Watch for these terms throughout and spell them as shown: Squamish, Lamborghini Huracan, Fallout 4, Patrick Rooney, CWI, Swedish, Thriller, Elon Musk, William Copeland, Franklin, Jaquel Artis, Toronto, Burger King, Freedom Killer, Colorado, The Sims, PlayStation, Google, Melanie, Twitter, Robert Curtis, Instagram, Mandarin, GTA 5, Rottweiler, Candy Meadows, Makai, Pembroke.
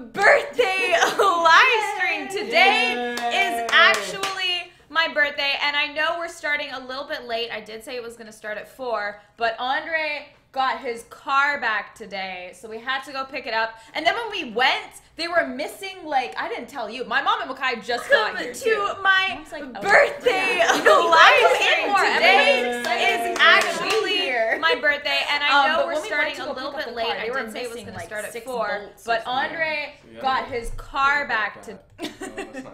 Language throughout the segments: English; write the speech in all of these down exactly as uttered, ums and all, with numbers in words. birthday live stream. Today Yay. is actually my birthday, and I know we're starting a little bit late. I did say it was going to start at four, but Andre got his car back today, so we had to go pick it up. And then when we went, they were missing, like, I didn't tell you. My mom and Makai just got here, to too. my like, oh, birthday yeah. you know, live stream. Today is actually here. my birthday, and I know um, we're starting we a little bit late. I didn't say it was going like to start at four, but Andre yeah. got his car yeah. back today. No, that's not good.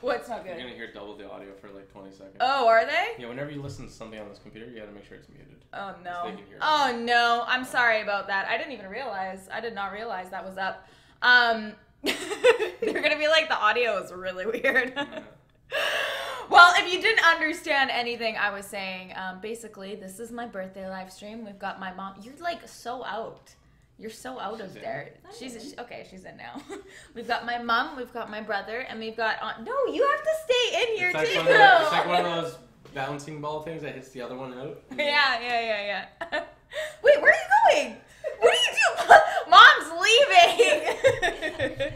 What's not good? You're gonna hear double the audio for like twenty seconds. Oh, are they? Yeah, whenever you listen to something on this computer, you gotta make sure it's muted. Oh no. So they can hear oh it. no, I'm sorry about that. I didn't even realize. I did not realize that was up. Um, they're gonna be like, the audio is really weird. Yeah. Well, if you didn't understand anything I was saying, um, basically this is my birthday live stream. We've got my mom. You're like so out. You're so out she's of there. In. She's okay. She's in now. We've got my mom. We've got my brother, and we've got aunt. No, you have to stay in here it's like too. One of the, it's like one of those bouncing ball things that hits the other one out. Yeah, yeah, yeah, yeah. Wait, where are you going? What do you do? Mom's leaving.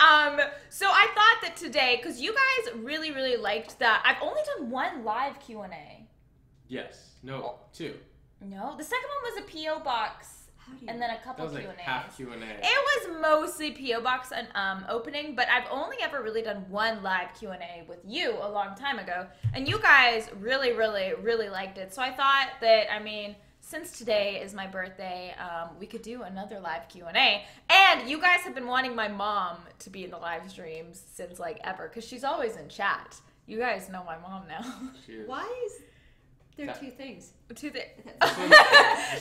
Um, so I thought that today, because you guys really, really liked that. I've only done one live Q and A. Yes. No. Oh. Two. No. The second one was a P O box. And then a couple Q and A's. Like half Q and A. It was mostly P O box and um opening, but I've only ever really done one live Q and A with you a long time ago, and you guys really, really, really liked it. So I thought that, I mean, since today is my birthday, um, we could do another live Q and A. And you guys have been wanting my mom to be in the live streams since like ever, because she's always in chat. You guys know my mom now. Cheers. Why is There are two things. Two things.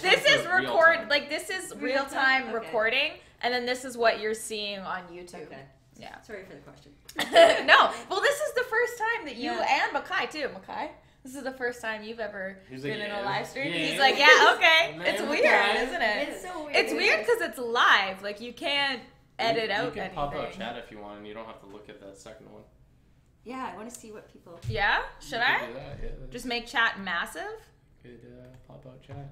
This is record, like this is real time recording, and then this is what you're seeing on YouTube. Okay. Yeah. Sorry for the question. No. Well, this is the first time that you yeah. and Makai too. Makai, this is the first time you've ever He's been like, in yeah. a live stream. Yeah. He's like, yeah, okay. It's weird, isn't it? It's so weird. It's weird because it's live. Like you can't edit you, out. You can anything. pop out chat if you want, and you don't have to look at that second one. Yeah, I want to see what people... Yeah? Should I? Do that, yeah. Just make chat massive? Good uh, pop-out chat.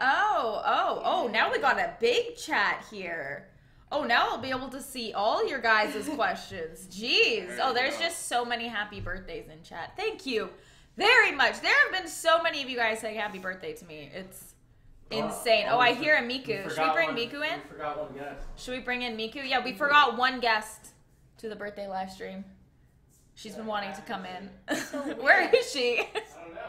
Oh, oh, oh, now we got a big chat here. Oh, now I'll be able to see all your guys' questions. Jeez. There oh, there's go. just so many happy birthdays in chat. Thank you very much. There have been so many of you guys saying happy birthday to me. It's oh, insane. Oh, I hear a Miku. Should we bring one, Miku in? We forgot one guest. Should we bring in Miku? Yeah, we forgot one guest to the birthday live stream. She's been wanting to come in. Where is she? I don't know.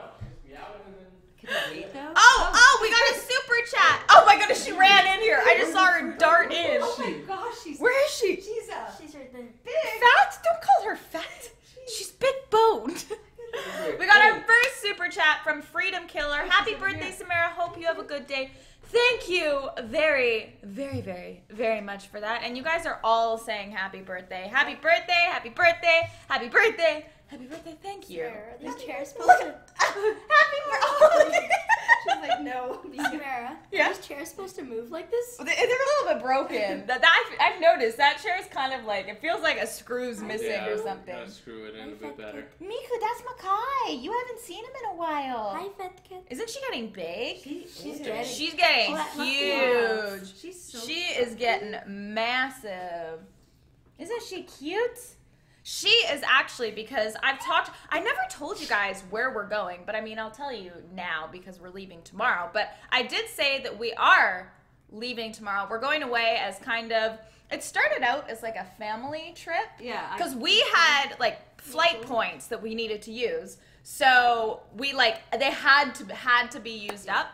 Can you wait, though? Oh, oh, we got a super chat. Oh my goodness, she ran in here. I just saw her dart in. Oh my gosh, she's. Where is she? She's out. She's right there. Big. Fat? Don't call her fat. She's big boned. We got our first super chat from Freedom Killer. Happy birthday, Samara. Hope you have a good day. Thank you very, very, very, very much for that. And you guys are all saying happy birthday. Happy birthday, happy birthday, happy birthday, happy birthday. Thank you. Sure. This happy chair's supposed to... Happy birthday. She's like, no. Samara, yeah. This chair's supposed to move like this? Well, they're a little bit broken. that, that I've, I've noticed that chair's kind of like, it feels like a screw's missing yeah, or something. Yeah, screw it in a bit better. Miku, that's Makai. You haven't seen him in a while. Hi, fat kid. Isn't she getting big? She, she's getting... She's getting Oh, huge. She's so she cute. is getting massive. Isn't she cute? She is actually, because I've talked, I never told you guys where we're going, but I mean, I'll tell you now because we're leaving tomorrow. But I did say that we are leaving tomorrow. We're going away as kind of, it started out as like a family trip. Yeah. Because we had like flight points that we needed to use. So we like, they had to, had to be used up.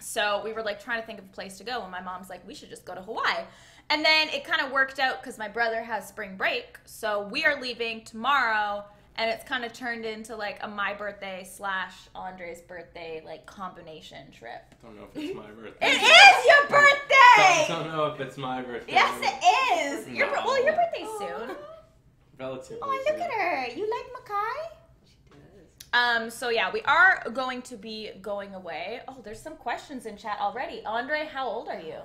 So we were like trying to think of a place to go, and my mom's like, we should just go to Hawaii. And then it kind of worked out because my brother has spring break. So we are leaving tomorrow, and it's kind of turned into like a my birthday slash Andre's birthday like combination trip. I don't know if it's my birthday. It is your birthday! I don't know if it's my birthday. Yes, it is. No. Your, well, your birthday's Aww. soon. Relatively Oh, look soon. at her. You like Makai? Um, so yeah, we are going to be going away. Oh, there's some questions in chat already. Andre, how old are you?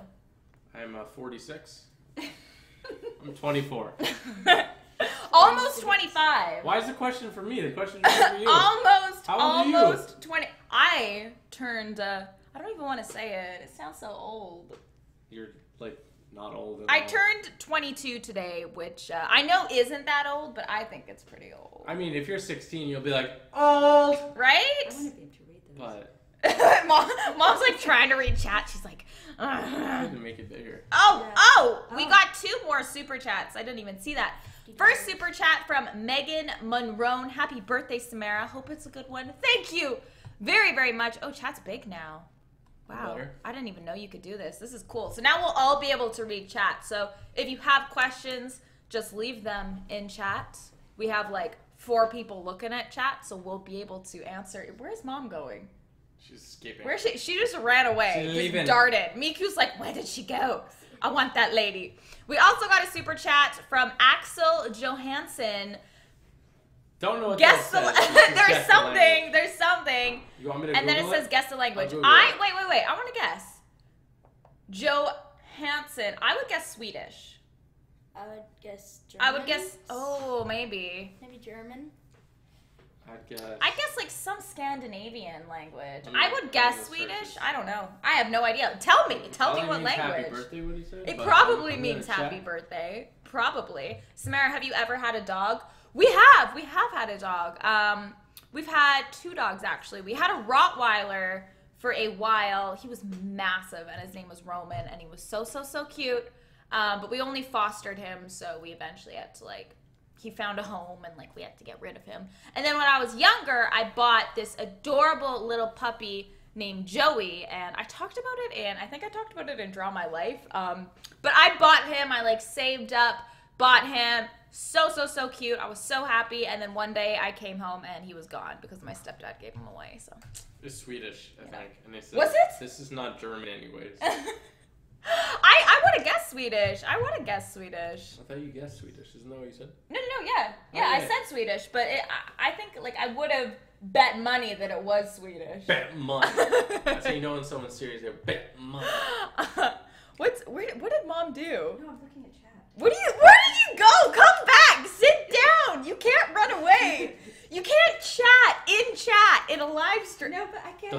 I'm uh, forty-six. I'm twenty-four. Almost twenty-five. Why is the question for me? The question is for you. Almost, how old almost are you? twenty. I turned, uh, I don't even want to say it. It sounds so old. You're like not old. I turned twenty-two today, which uh, I know isn't that old, but I think it's pretty old. I mean, if you're sixteen, you'll be like, old! Right? I want to be able to read those. But... Mom, mom's like trying to read chat. She's like, ugh. I need to make it bigger. Oh, yeah. oh, oh, we got two more super chats. I didn't even see that. First super chat from Megan Monroe. Happy birthday, Samara. Hope it's a good one. Thank you very, very much. Oh, chat's big now. Wow. Better. I didn't even know you could do this. This is cool. So now we'll all be able to read chat. So if you have questions, just leave them in chat. We have like four people looking at chat, so we'll be able to answer. Where's mom going? She's escaping. Where's she? She just ran away. She's leaving. Just darted. Miku's like, where did she go? I want that lady. We also got a super chat from Axel Johansson. Don't know what guess that says. The, there's guess something. The language. There's something. You want me to and Google then it, it says guess the language. I wait, wait, wait. I want to guess. Johansson. I would guess Swedish. I would guess German. I would guess. Oh, maybe. Maybe German. I guess. I guess like some Scandinavian language. I, mean, I would guess Swedish. Searches. I don't know. I have no idea. Tell me. Tell me what language. Happy birthday, what he said, it probably I'm means happy chat. Birthday. Probably. Samara, have you ever had a dog? We have. We have had a dog. Um, we've had two dogs actually. We had a Rottweiler for a while. He was massive, and his name was Roman, and he was so so so cute. Um, but we only fostered him, so we eventually had to like. He found a home and like we had to get rid of him. And then when I was younger, I bought this adorable little puppy named Joey, and I talked about it and I think I talked about it in Draw My Life. Um, but I bought him, I like saved up, bought him, so, so, so cute. I was so happy. And then one day I came home and he was gone because my stepdad gave him away, so. It's Swedish, I yeah. think. And they said, was it? This is not German anyways. I, I want to guess Swedish. I want to guess Swedish. I thought you guessed Swedish. Isn't that what you said? No, no, no, yeah. Yeah, oh, yeah. I said Swedish, but it, I, I think, like, I would have bet money that it was Swedish. Bet money. That's how you know when someone's serious. They bet money. Uh, what's, where, what did Mom do? No, I'm looking at chat. What do you, where did you go? Come back. Sit down. You can't run away. You can't chat in chat in a live stream. No, but I can't.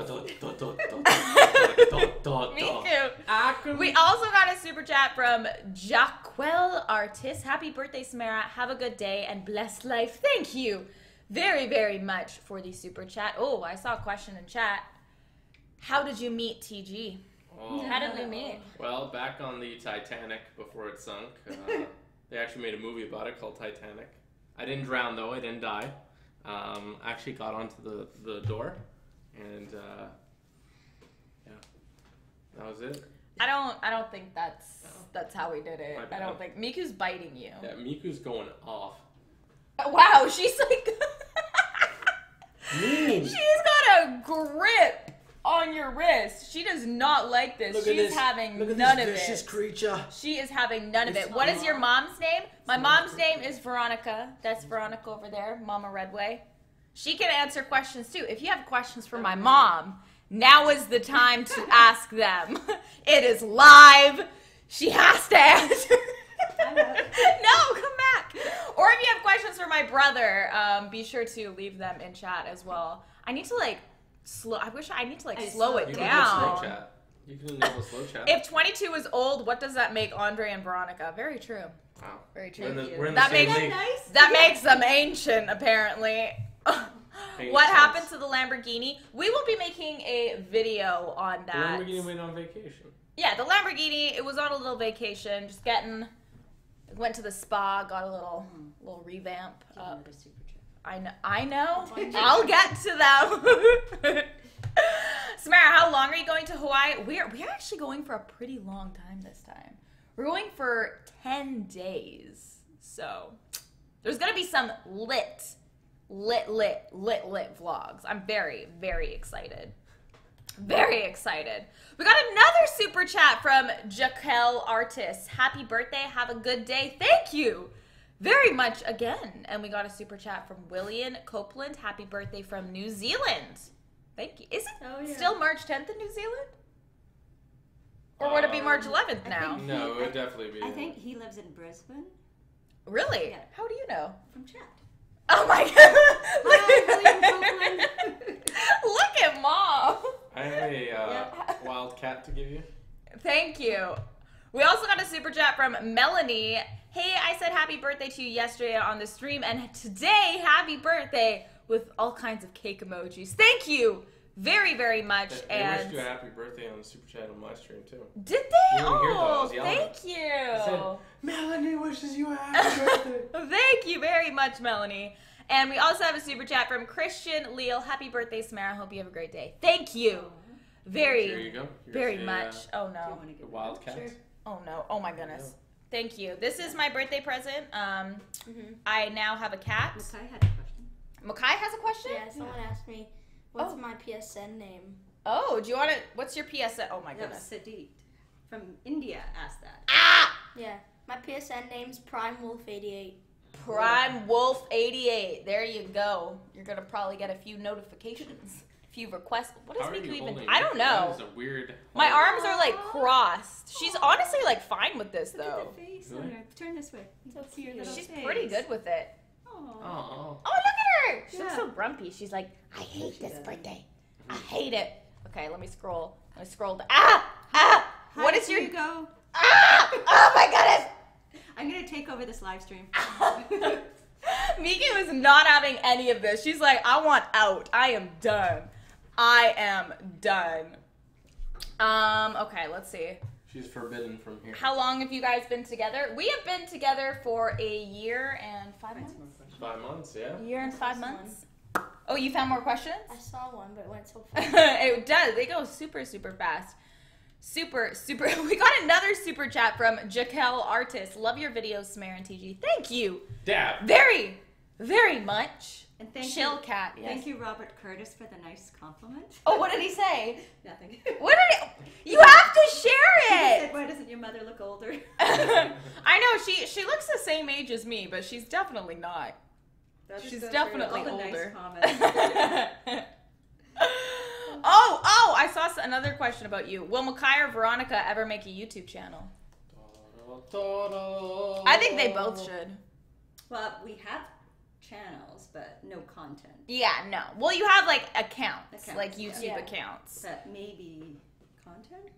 Me too. We also got a super chat from Jaquel Artis. Happy birthday, Samara. Have a good day and blessed life. Thank you very, very much for the super chat. Oh, I saw a question in chat. How did you meet T G? Oh. How did we meet? Well, back on the Titanic before it sunk, uh, they actually made a movie about it called Titanic. I didn't drown though. I didn't die. Um, I actually got onto the, the door, and, uh, yeah, that was it. I don't, I don't think that's, no. that's how we did it. I don't think, Miku's biting you. Yeah, Miku's going off. Wow, she's like, mm. she's got a grip on your wrist. She does not like this. Look she's this. having Look at none this of vicious it. vicious creature. She is having none it's of it. What is your mom's name? My mom's name is Veronica. That's Veronica over there, Mama Redway. She can answer questions too. If you have questions for my mom, now is the time to ask them. It is live. She has to answer. No, come back. Or if you have questions for my brother, um, be sure to leave them in chat as well. I need to like slow. I wish I need to like I slow it you down. Can do slow chat. You can enable slow chat. If twenty-two is old, what does that make Andre and Veronica? Very true. Wow. Very true. We're in the, we're in the that same makes league. Nice? That yeah. makes them ancient, apparently. What happened to the Lamborghini? We will be making a video on that. The Lamborghini went on vacation. Yeah, the Lamborghini. It was on a little vacation, just getting. Went to the spa, got a little little revamp. Uh, I know. I know. I'll get to them. Samara, how long are you going to Hawaii? We're we're actually going for a pretty long time this time. We're going for ten days, so there's gonna be some lit, lit, lit, lit, lit vlogs. I'm very, very excited. Very excited. We got another super chat from Jaquel Artis. Happy birthday, have a good day. Thank you very much again. And we got a super chat from William Copeland. Happy birthday from New Zealand. Thank you. Is it oh, yeah. still March tenth in New Zealand? Or would it be March eleventh now? He, no, it would I, definitely be. I think he lives in Brisbane. Really? Yeah. How do you know? From chat. Oh my god. Hi, Look at Mom. I have a uh, yeah. wild cat to give you. Thank you. We also got a super chat from Melanie. Hey, I said happy birthday to you yesterday on the stream, and today, happy birthday with all kinds of cake emojis. Thank you very, very much. They, and they wished you a happy birthday on the super chat on my stream, too. Did they? You oh, hear thank you. I said, Melanie wishes you a happy birthday. Thank you very much, Melanie. And we also have a super chat from Christian Leal. Happy birthday, Samara. Hope you have a great day. Thank you very, here you go. very a, much. Uh, oh, no. Do you get the Wildcats? Oh, no. Oh, my goodness. Thank you. This is my birthday present. Um, mm-hmm. I now have a cat. Makai had a question. Makai has a question? Yeah, someone yeah. asked me, what's oh. my P S N name? Oh, do you want to, what's your P S N? Oh my no, goodness. Sadeet from India asked that. Ah! Yeah, my P S N name's Prime Wolf eighty-eight. Prime Wolf eighty-eight. There you go. You're going to probably get a few notifications. Few requests. What does Miku even? I don't know. A weird My hold. arms are like crossed. She's Aww. honestly like fine with this Look though. At the face really? on her. Turn this way. See your She's face. pretty good with it. Aww. Oh, look at her. She yeah. looks so grumpy. She's like, I hate she this does. birthday. I hate it. Okay, let me scroll. Let me scroll. Ah, ah. How what is your? You go? Ah! Oh my goodness! I'm gonna take over this live stream. Miku is not having any of this. She's like, I want out. I am done. I am done. Um, okay, let's see. She's forbidden from here. How long have you guys been together? We have been together for a year and five months. Five months, yeah. A year and five months. One. Oh, you found more questions? I saw one, but it went so fast. It does. They go super, super fast. Super, super. We got another super chat from Jaquel Artis. Love your videos, Samara and T G. Thank you. Dab. Very, very much. And thank Chill you, cat. Yes. Thank you, Robert Curtis, for the nice compliment. Oh, what did he say? Nothing. What did he, you have to share it? He said, why doesn't your mother look older? I know she she looks the same age as me, but she's definitely not. That she's definitely older. Nice. oh oh! I saw another question about you. Will Makai or Veronica ever make a YouTube channel? I think they both should. Well, we have channels, but no content. Yeah, no. Well, you have like accounts, accounts like YouTube yeah. accounts. But maybe content?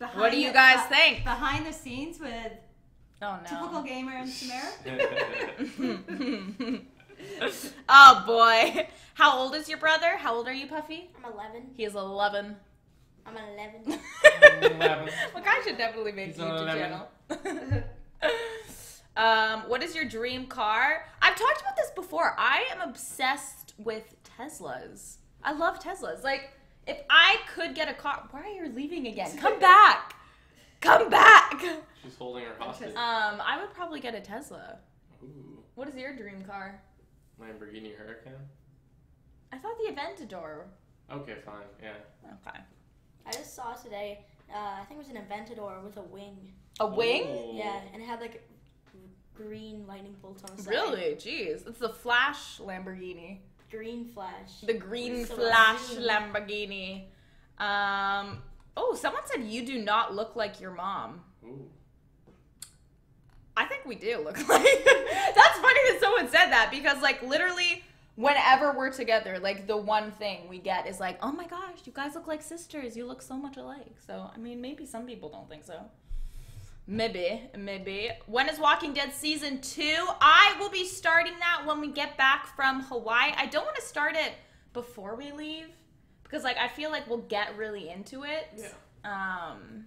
Behind what do you the, guys uh, think? Behind the scenes with oh, no. typical gamer and Samara? Oh boy. How old is your brother? How old are you, Puffy? I'm eleven. He is eleven. I'm eleven. eleven. Well, guys should definitely make a YouTube channel. Um, what is your dream car? I've talked about this before. I am obsessed with Teslas. I love Teslas. Like, if I could get a car, why are you leaving again? Come back. Come back. She's holding her hostage. Um, I would probably get a Tesla. Ooh. What is your dream car? Lamborghini Huracan? I thought the Aventador. Okay, fine. Yeah. Okay. I just saw today, uh, I think it was an Aventador with a wing. A wing? Oh. Yeah, and it had like green lightning bolts on the side. Really? Jeez. It's the Flash Lamborghini. Green Flash. The Green so Flash green. Lamborghini. Um, oh, someone said you do not look like your mom. Ooh. I think we do look like. That's funny that someone said that because, like, literally whenever we're together, like, the one thing we get is like, oh my gosh, you guys look like sisters. You look so much alike. So, I mean, maybe some people don't think so. Maybe, maybe. When is Walking Dead season two? I will be starting that when we get back from Hawaii. I don't want to start it before we leave because, like, I feel like we'll get really into it. Yeah. Um,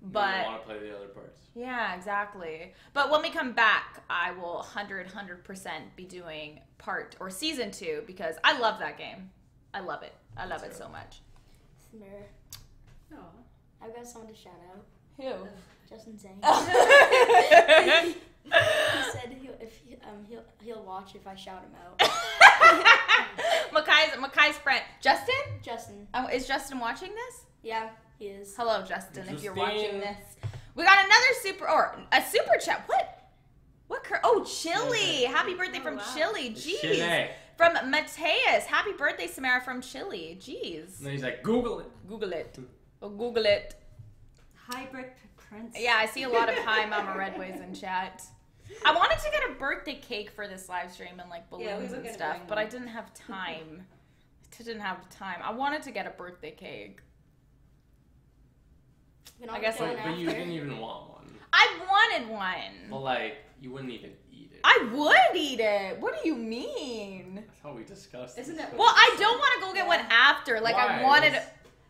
but I want to play the other parts. Yeah, exactly. But when we come back, I will one hundred, one hundred percent be doing part or season two because I love that game. I love it. I love That's it right. so much. Samara. Oh, I've got someone to shout out. Who? Uh, Justin Zane. he, he said he'll, if he, um, he'll, he'll watch if I shout him out. Makai's, Makai's friend. Justin? Justin. Oh, is Justin watching this? Yeah, he is. Hello, Justin, Justin. if you're watching this. We got another super, or a super chat. What? What? Cur oh, Chile. Happy birthday oh, from wow. Chile. Jeez. Chile. From Mateus. Happy birthday, Samara, from Chile. Jeez. And then he's like, Google it. Google it. Oh, Google it. Hybrid prince. Yeah, I see a lot of hi Mama Redways in chat. I wanted to get a birthday cake for this live stream and like balloons yeah, and stuff, but I didn't have time. I didn't have time. I wanted to get a birthday cake. But I guess, like, but after. You didn't even want one. I wanted one. Well, like, you wouldn't even eat it. I would eat it. What do you mean? That's how we discussed. Isn't it? Well, I don't want to go get one after. Like, why? I wanted it.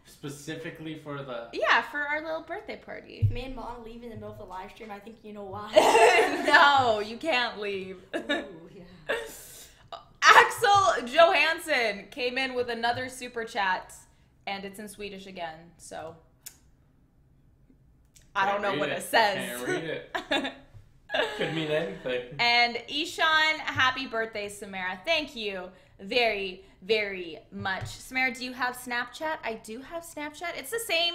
Specifically for the... Yeah, for our little birthday party. Me and Mom leave in the middle of the live stream. I think you know why. No, you can't leave. Ooh, yeah. Axel Johansson came in with another super chat, and it's in Swedish again, so... I don't know what it, it says. Can't read it. Could mean anything. And Ishan, happy birthday, Samara. Thank you very, very much. Samara, do you have Snapchat? I do have Snapchat. It's the same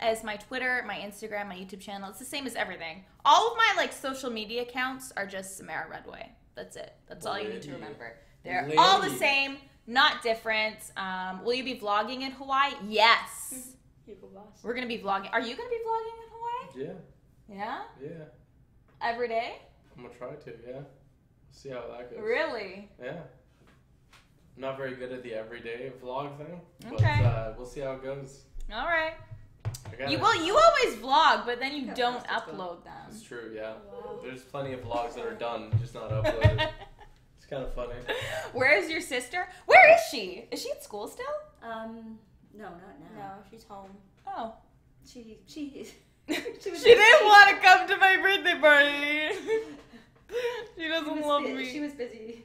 as my Twitter, my Instagram, my YouTube channel. It's the same as everything. All of my, like, social media accounts are just Samara Redway. That's it. That's Lady. all you need to remember. They're Lady. all the same, not different. Um, will you be vlogging in Hawaii? Yes. We're going to be vlogging. Are you going to be vlogging in Hawaii? Yeah. Yeah? Yeah. Every day? I'm going to try to, yeah. See how that goes. Really? Yeah. I'm not very good at the everyday vlog thing, but okay. uh, we'll see how it goes. All right. You well, you always vlog, but then you yeah, don't upload them. It's true, yeah. Wow. There's plenty of vlogs that are done, just not uploaded. It's kind of funny. Where is your sister? Where is she? Is she at school still? Um, no, not now. No, she's home. Oh, she she she, she didn't want to come to my birthday party. She doesn't she love me. She was busy.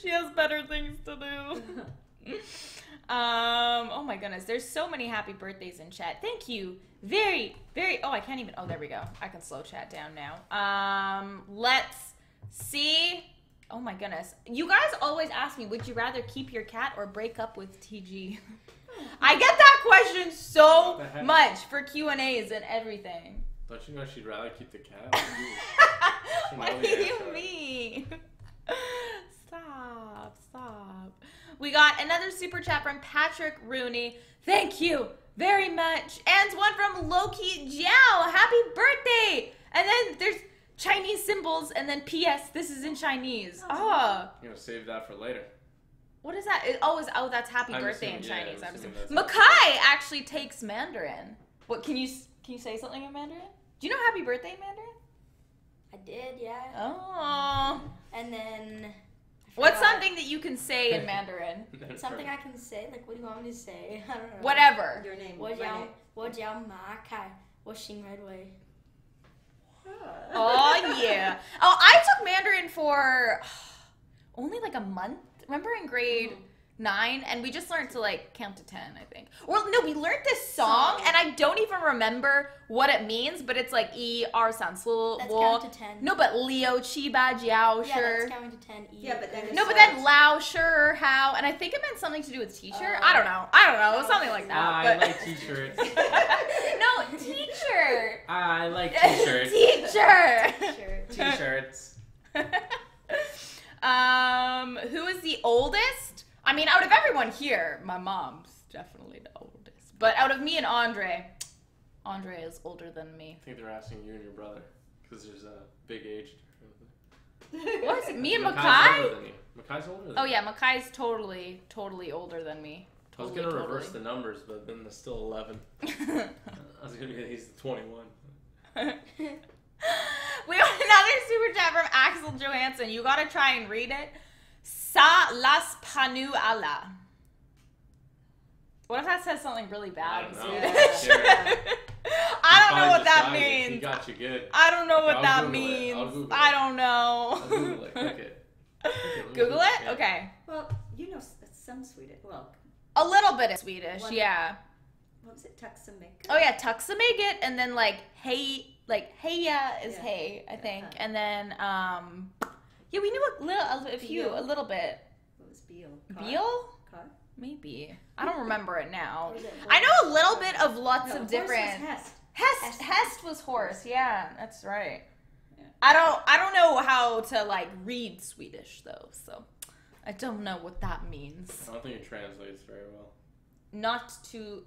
She has better things to do. um, oh my goodness, there's so many happy birthdays in chat. Thank you very, very, oh, I can't even, oh, there we go. I can slow chat down now. Um, let's see. Oh my goodness. You guys always ask me, would you rather keep your cat or break up with T G? I get that question so much for Q and A's and everything. Don't you know she'd rather keep the cat? What do you mean? Stop, stop. We got another super chat from Patrick Rooney. Thank you very much. And one from Loki Jiao. Happy birthday. And then there's Chinese symbols and then P S This is in Chinese. Oh. You're going to save that for later. What is that? Oh, is, oh that's happy I'm birthday assuming, in Chinese. Yeah, I'm assuming. Makai awesome. actually takes Mandarin. What, can you, can you say something in Mandarin? Do you know happy birthday in Mandarin? I did, yeah. Oh. And then... What's something that you can say in Mandarin? Something I can say? Like, what do you want me to say? I don't know. Whatever. Your name. Makai. Oh, yeah. Oh, I took Mandarin for only like a month. Remember in grade nine? And we just learned to, like, count to ten, I think. Well, no, we learned this song, and I don't even remember what it means, but it's like E, R sound. So, that's count to ten. No, but Leo, Chi, Ba, Jiao, Shur. Yeah, that's counting to ten. E. Yeah, but then No, but then Lao, Shur, How. And I think it meant something to do with teacher. Uh, I don't know. I don't know. It was something like that. I but... like t-shirts. No, teacher. I like t-shirts. Teacher. T-shirts. Um, who is the oldest? I mean, out of everyone here, my mom's definitely the oldest. But out of me and Andre, Andre is older than me. I think they're asking you and your brother, because there's a big age difference. What is it? Me and Makai's older than you. Makai's older than you. Oh yeah, Makai's totally, totally older than me. Totally, I was gonna totally. reverse the numbers, but then there's still eleven. I was gonna be he's twenty-one. We got another super chat from Axel Johansson. You gotta try and read it. Sa las panu ala. What if that says something really bad in Swedish? Yeah. I don't know what that means. He got you good. I don't know what that means. I don't know. I'll Google it. Okay. Google it? Okay. Well, you know some Swedish. Well, a little bit of Swedish, yeah. What was it? Tuxamigit. Oh yeah, tuxamigit, and then like hey. Like, heya is yeah. hey, I think. Yeah. And then, um, yeah, we knew a little, a few, Beal. a little bit. What was Beal? Car? Beal? Car? Maybe. I don't remember it now. It I know a little bit of lots no, of different. Hest. Hest. Hest. Hest was horse. Yeah, that's right. Yeah. I don't, I don't know how to, like, read Swedish, though, so I don't know what that means. I don't think it translates very well. Not to...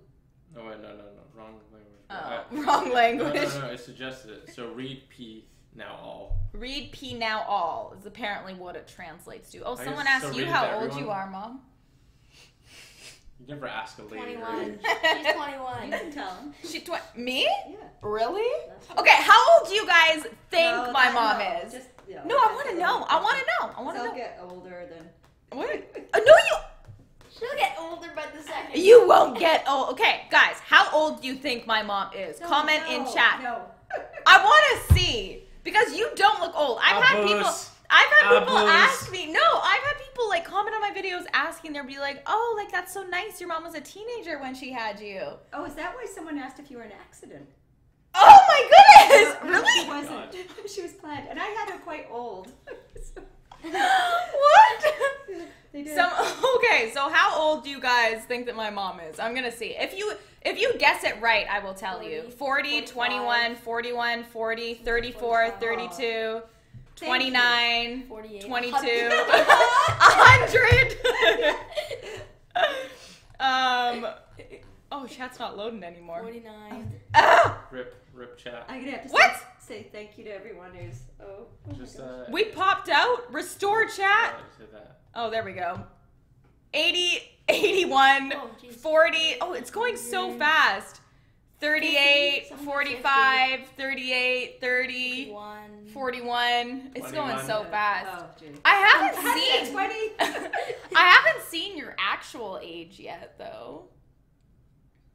Oh, wait, no, no, no. Wrong language. Uh, I, wrong language. No, no, no, I suggested it. So read P now all. Read P now all is apparently what it translates to. Oh, I someone asked so you how old everyone. you are, Mom. You never ask a lady. twenty-one. She's twenty-one. You can tell. She twi- me? Yeah. Really? Okay, how old do you guys think no, my mom know. is? Just, yeah, no, I want to know. I want to know. I want to know. She'll get older than. What? Oh, no, you. She'll get older by the second. You won't get old. Okay, guys, how old do you think my mom is? No, Comment no, in chat. No. I want to see because you don't look old. I've Abus. had people. I've had people Abus. ask me. No, I've had people like comment on my videos asking. They'll be like, "Oh, like that's so nice. Your mom was a teenager when she had you." Oh, is that why someone asked if you were in an accident? Oh my goodness! No, really? She wasn't. God. She was planned, and I had her quite old. What? They did. Some, okay, so how old do you guys think that my mom is? I'm gonna see if you if you guess it right. I will tell forty, you. forty, forty-five, twenty-one, forty-one, forty, thirty-four, thirty-two. twenty-nine, forty-eight, twenty-two, one hundred. um, oh, chat's not loading anymore. forty-nine. Ah! Rip, rip chat. I'm gonna have to what? Say, say thank you to everyone who's. Oh, oh Just, uh, we popped out. Restore chat. Oh, there we go. eighty, eighty-one, oh, forty. Oh, it's going so fast. thirty-eight, forty-five, thirty-eight, thirty, forty-one, forty-one. It's going so fast. Oh, I haven't I'm seen twenty. I haven't seen your actual age yet, though.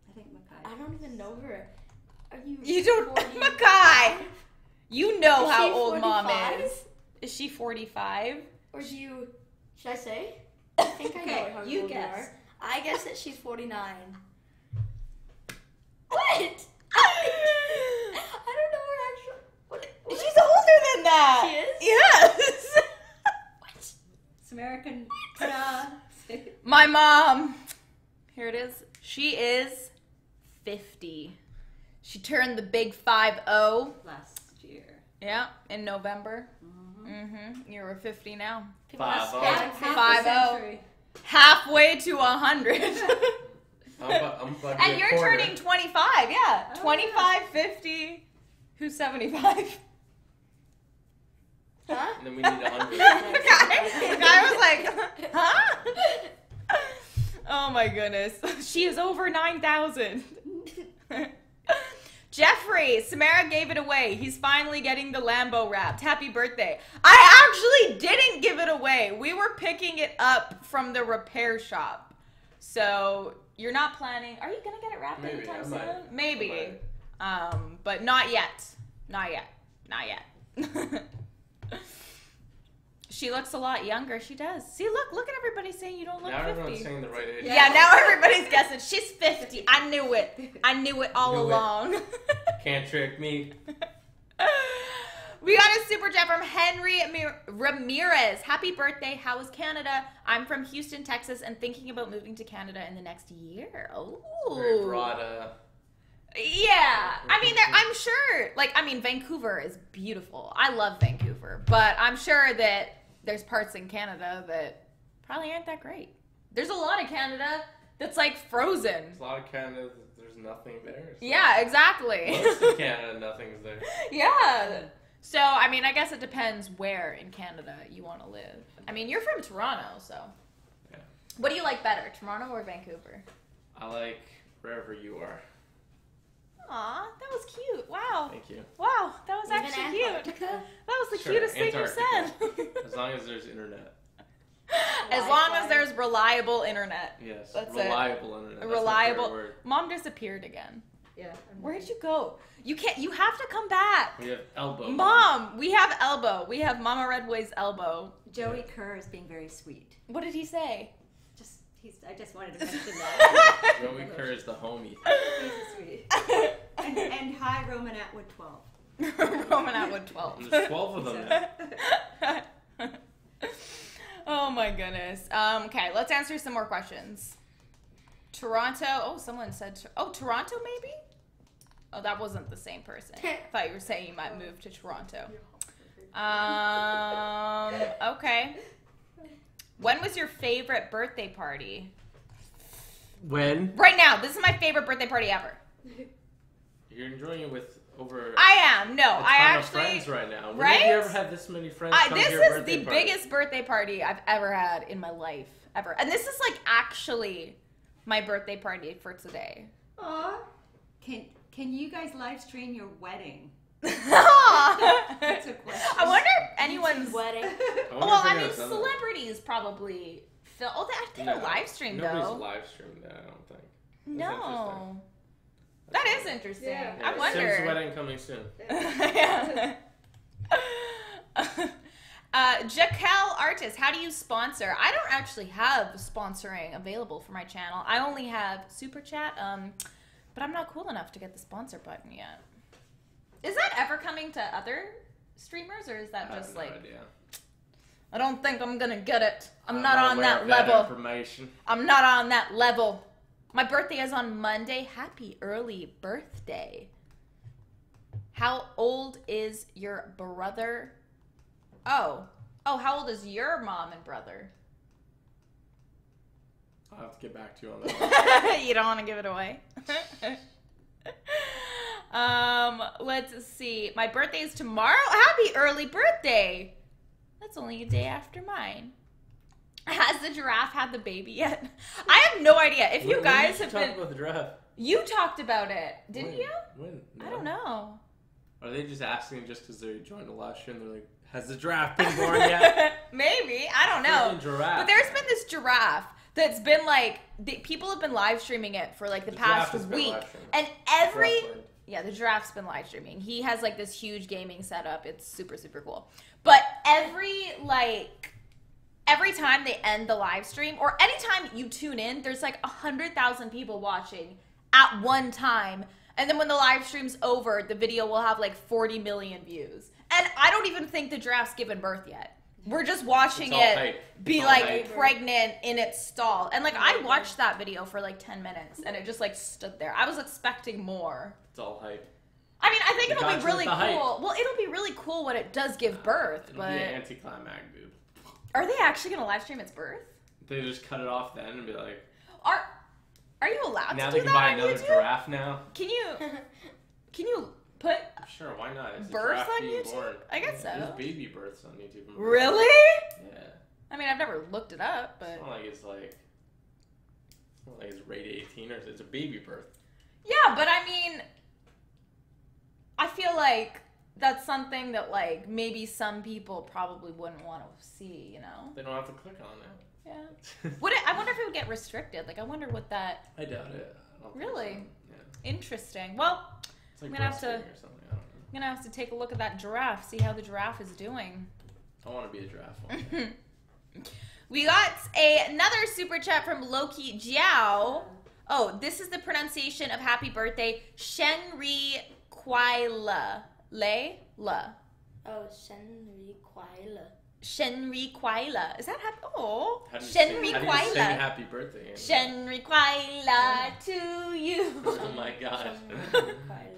I think Makai. I don't even know her. Are you? You don't, Makai. You know is how old forty-five? Mom is. Is she forty-five? Or do you? Should I say? I think okay, I know how you old guess. You are. I guess that she's forty-nine. What? I don't know her actual. What, what She's older than that. She is? Yes. What? It's American. My mom. Here it is. She is fifty. She turned the big five oh. Last year. Yeah, in November. Mm-hmm. Mm-hmm. You're fifty now. five oh. five oh. Halfway to one hundred. I'm about, I'm about and you're quarter. turning twenty-five, yeah. Oh, twenty-five, yeah. fifty, who's seventy-five? Huh? And then we need one hundred. The guy, the guy was like, huh? Oh my goodness. She is over nine thousand. Jeffrey, Samara gave it away. He's finally getting the Lambo wrapped. Happy birthday. I actually didn't give it away. We were picking it up from the repair shop. So... You're not planning. Are you gonna get it wrapped Maybe, anytime soon? Maybe, um, but not yet. Not yet. Not yet. She looks a lot younger. She does. See, look, look at everybody saying you don't look now fifty. Now everyone's saying the right age. Yeah. yeah. Now everybody's guessing. She's fifty. I knew it. I knew it all knew along. It. Can't trick me. We got a super chat from Henry Ramirez. Happy birthday. How is Canada? I'm from Houston, Texas, and thinking about moving to Canada in the next year. Oh. Very broad. Uh, yeah. I mean, I'm sure, like, I mean, Vancouver is beautiful. I love Vancouver, but I'm sure that there's parts in Canada that probably aren't that great. There's a lot of Canada that's, like, frozen. There's a lot of Canada that there's nothing there. So yeah, exactly. Most of Canada, nothing's there. Yeah. So, I mean, I guess it depends where in Canada you want to live. I mean, you're from Toronto, so. Yeah. What do you like better, Toronto or Vancouver? I like wherever you are. Aw, that was cute. Wow. Thank you. Wow, that was Even actually Antarctica? cute. That was the sure, cutest Antarctica. thing you said. As long as there's internet. As long as there's reliable internet. Yes, That's reliable it. internet. That's reliable. Word. Mom disappeared again. Yeah. Where'd you go? You can't. You have to come back. We have elbow. Mom, we have elbow. We have Mama Redway's elbow. Joey Kerr is being very sweet. What did he say? Just he's. I just wanted to mention that. Joey Kerr is the homie. He's a sweetie. And, and hi, Roman Atwood twelve. Roman Atwood twelve. There's twelve of them now. Oh my goodness. Um, okay, let's answer some more questions. Toronto. Oh, someone said. Oh, Toronto maybe. Oh, that wasn't the same person. I thought you were saying you might move to Toronto. Um, okay. When was your favorite birthday party? When? Right now. This is my favorite birthday party ever. You're enjoying it with over. I am. No, a ton I actually. Of friends right now. When right? Have you ever had this many friends? I, come this to your is the party? biggest birthday party I've ever had in my life ever, and this is like actually my birthday party for today. Aww. Can can you guys live stream your wedding? That's a question. I wonder if anyone's wedding. I well, I mean, celebrities probably. Phil, oh, I think no, a live stream nobody's though. Nobody's live streamed that. I don't think. That's no. That is interesting. Yeah. I yeah. wonder. Sims wedding coming soon. Yeah. uh, Jaquel Artis, how do you sponsor? I don't actually have sponsoring available for my channel. I only have Super Chat, um, but I'm not cool enough to get the sponsor button yet. Is that ever coming to other streamers, or is that just I have no like? Idea. I don't think I'm gonna get it. I'm, I'm not, not on that, that level. Information. I'm not on that level. My birthday is on Monday. Happy early birthday. How old is your brother? Oh. Oh, how old is your mom and brother? I'll have to get back to you on that one. You don't want to give it away? um, let's see. My birthday is tomorrow. Happy early birthday. That's only a day after mine. Has the giraffe had the baby yet? I have no idea. If when, you guys have been... about the giraffe? You talked about it, didn't when? you? When? No. I don't know. Are they just asking just because they joined the last year and they're like, has the giraffe been born yet? Maybe. I don't know. There's but there's been this giraffe that's been like, the, people have been live streaming it for like the, the past week. And every... Yeah, the giraffe's been live streaming. He has like this huge gaming setup. It's super, super cool. But every like... Every time they end the live stream, or anytime you tune in, there's like one hundred thousand people watching at one time. And then when the live stream's over, the video will have like forty million views. And I don't even think the giraffe's given birth yet. We're just watching it be like pregnant in its stall. And like I watched that video for like ten minutes and it just like stood there. I was expecting more. It's all hype. I mean, I think it'll be really cool. Well, it'll be really cool when it does give birth. It'll be an anticlimactic, dude. Are they actually gonna live stream its birth? They just cut it off then and be like, "Are are you allowed now to do that?" Now they can buy another YouTube? Giraffe now. Can you can you put sure? Why not? It's birth on YouTube? Born. I guess so. There's baby births on YouTube. Really? Yeah. I mean, I've never looked it up, but it's not like it's like it's not like it's rated eighteen or it's a baby birth. Yeah, but I mean, I feel like. That's something that, like, maybe some people probably wouldn't want to see, you know? They don't have to click on it. Yeah. Would it, I wonder if it would get restricted. Like, I wonder what that... I doubt it. I don't really? Think so. Yeah. Interesting. Well, it's like I'm going to have to... I'm going to have to take a look at that giraffe, see how the giraffe is doing. I want to be a giraffe one day. We got a, another super chat from Loki Jiao. Oh, this is the pronunciation of happy birthday. Shenri Kwaila. Lei Le. Oh, Shenri Kwaila. Shenri Kwaila. Is that happy? Oh. Shenri Kwaila. How do you sing happy birthday? Shenri Kwaila to you. Oh my gosh.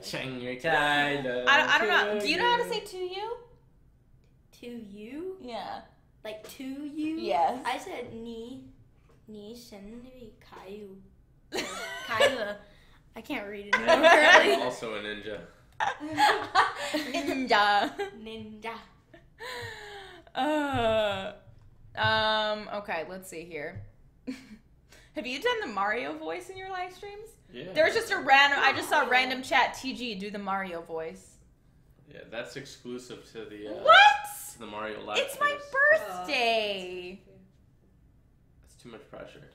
Shenri Kwaila. I, I don't know. Do you know how to say to you? To you? Yeah. Like to you? Yes. I said ni. Ni Shenri Kaiu. Kaila. I can't read it anymore. I'm also a ninja. Ninja. Ninja. Uh, um, okay, let's see here. Have you done the Mario voice in your live streams? Yeah. There was just a random, I just saw random chat T G do the Mario voice. Yeah, that's exclusive to the, uh, what? To the Mario live It's streams. My birthday. Oh, that's, that's too much pressure.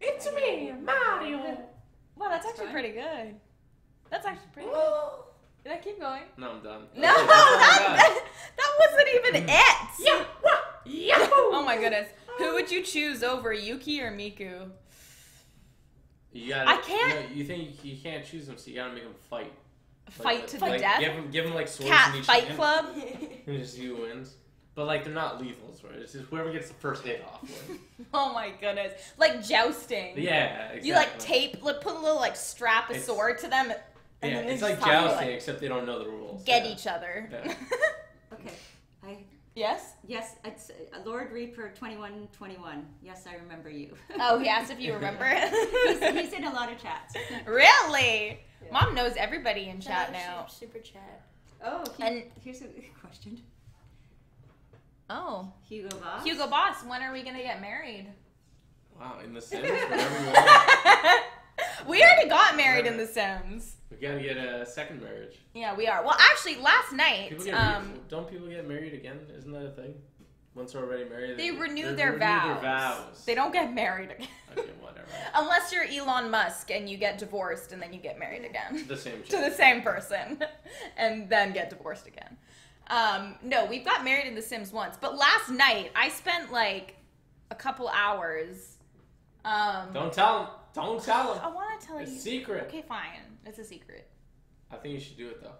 It's me, Mario. Wow, that's, that's actually fun. Pretty good. That's actually pretty good. Did I keep going? No, I'm done. No, that, that, that wasn't even it. Yeah, yeah. Oh my goodness. Who would you choose over, Yuki or Miku? You gotta, I can't. You, know, you think you can't choose them, so you gotta make them fight. Fight like, to like, the like, death? Give them, give them like swords Cat in each fight hand. Club? And just you wins. But like, they're not lethals, right? It's just whoever gets the first hit off. Like. Oh my goodness. Like jousting. Yeah, exactly. You like tape, like, put a little like strap a it's, sword to them. And yeah, it's like jousting, like, except they don't know the rules. Get yeah. each other. Yeah. Okay. I yes. Yes. It's Lord Reaper twenty-one twenty-one. Yes, I remember you. Oh, he asked if you remember. he's, he's in a lot of chats. Really? Yeah. Mom knows everybody in chat oh, now. Super chat. Oh. He, and here's a question. Oh. Hugo Boss. Hugo Boss. When are we gonna get married? Wow, in The Sims. Whenever you want. We already got married in The Sims. We gotta get a second marriage. Yeah, we are. Well, actually, last night... Um, don't people get married again? Isn't that a thing? Once they're already married... They, they renew they their, renew vows. their vows. They don't get married again. Okay, whatever. Unless you're Elon Musk and you get divorced and then you get married again. The same To the same person. And then get divorced again. Um, no, we've got married in The Sims once. But last night, I spent like a couple hours... Um, don't tell him. Don't tell him. I want to tell it's you. It's a secret. Okay, fine. It's a secret. I think you should do it, though.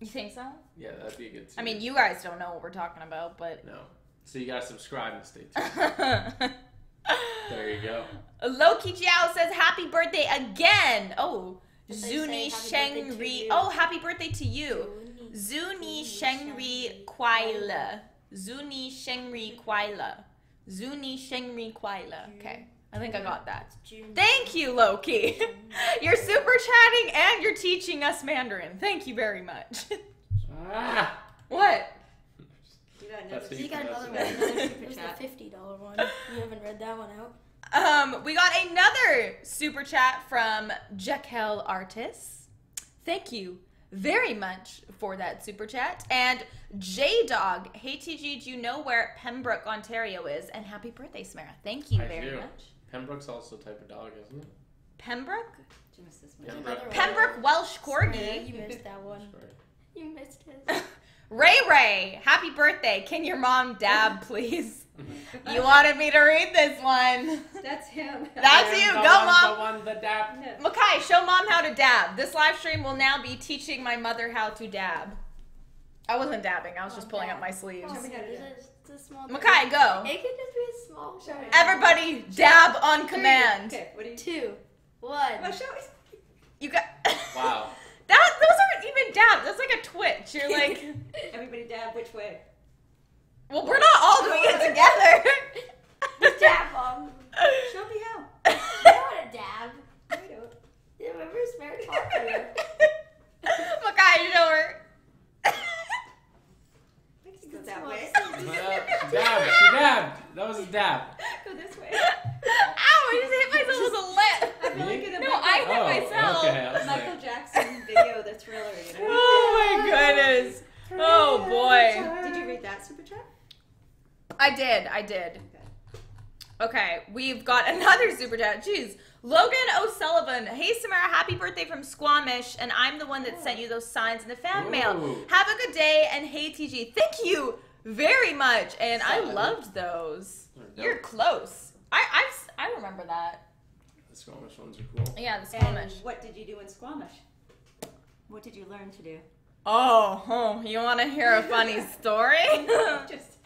You think so? Yeah, that'd be a good secret. I mean, you guys don't know what we're talking about, but... No. So you gotta subscribe and stay tuned. There you go. Loki Jiao says, happy birthday again. Oh, Zuni Shengri. Oh, happy birthday to you. Zuni Shengri Kwaila. Zuni Shengri Kwaila. Zuni Shengri Kwaila. Okay. I think I got that. Thank you, Loki. You're super chatting and you're teaching us Mandarin. Thank you very much. Ah. What? You got another, so you got another one. There's the fifty dollar one. You haven't read that one out. Um, we got another super chat from Jaquel Artis. Thank you very much for that super chat. And J-Dog, hey T G, do you know where Pembroke, Ontario is? And happy birthday, Samara. Thank you I very do. much. Pembroke's also a type of dog, isn't it? Pembroke? Did you miss this one? Pembroke, Pembroke Welsh Corgi. Sorry, you missed that one. Sorry. You missed his. Ray Ray, happy birthday. Can your mom dab, please? You wanted me to read this one. That's him. That's you. Go, Mom. The one that dabbed. Makai, show Mom how to dab. This live stream will now be teaching my mother how to dab. I wasn't dabbing. I was just pulling up my sleeves. Makai, go. It could just be a small show. Everybody dab on command. Okay, what do you Two. One. You got... Wow. That, those aren't even dabs. That's like a twitch. You're like... Everybody dab which way? Well, we're not all doing it together. Just dab, Mom. Show me how. I want to dab. I don't. You remember his very popular. Makai, you know her. Go that way. She dabbed. She dabbed. That was a dab. Go this way. Ow, I just hit myself with a lip. I feel like in a No, I hit oh, myself. Okay, okay. Michael Jackson video, The Thriller. You know? Oh my goodness. Oh boy. Did you read that super chat? I did. I did. Okay, okay, we've got another super chat. Jeez. Logan O'Sullivan. Hey, Samara, happy birthday from Squamish, and I'm the one that oh. sent you those signs in the fan Ooh. mail. Have a good day, and hey, T G, thank you very much. And Seven. I loved those. Nope. You're close. I, I, I remember that. The Squamish ones are cool. Yeah, the Squamish. And what did you do in Squamish? What did you learn to do? Oh, oh you want to hear a funny story? Just...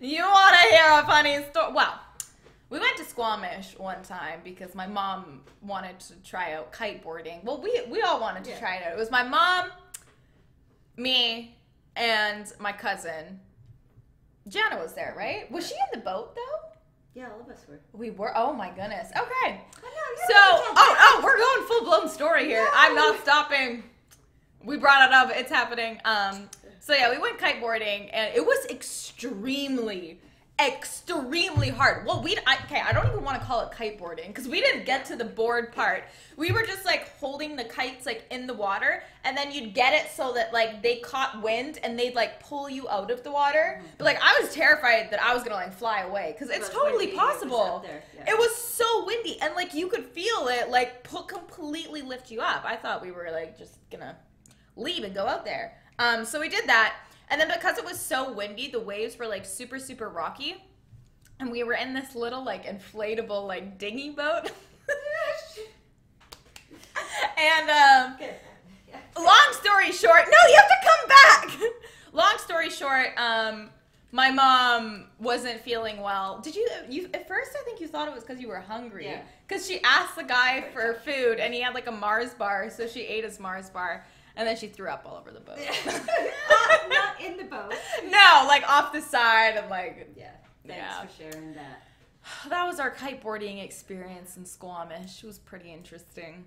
You want to hear a funny story? Well, we went to Squamish one time because my mom wanted to try out kiteboarding. Well, we, we all wanted to yeah. try it out. It was my mom, me, and my cousin. Jana was there, right? Was she in the boat, though? Yeah, all of us were. We were? Oh, my goodness. Okay. Oh, no, so, oh, oh, we're going full-blown story here. No. I'm not stopping. We brought it up. It's happening. Um, so, yeah, we went kiteboarding, and it was extremely, extremely hard. Well, we okay, I don't even want to call it kiteboarding because we didn't get to the board part. We were just, like, holding the kites, like, in the water, and then you'd get it so that, like, they caught wind, and they'd, like, pull you out of the water. But, like, I was terrified that I was going to, like, fly away because it's totally possible. It was so windy, and, like, you could feel it, like, completely lift you up. I thought we were, like, just going to... leave and go out there. Um, so we did that. And then because it was so windy, the waves were like super, super rocky. And we were in this little like inflatable like dinghy boat. and um, long story short, no, you have to come back. Long story short, um, my mom wasn't feeling well. Did you, you, at first I think you thought it was because you were hungry. Yeah. Because she asked the guy for food and he had like a Mars bar. So she ate his Mars bar. And then she threw up all over the boat. Not, not in the boat. No, like off the side and like. Yeah. Thanks yeah. for sharing that. That was our kiteboarding experience in Squamish. It was pretty interesting.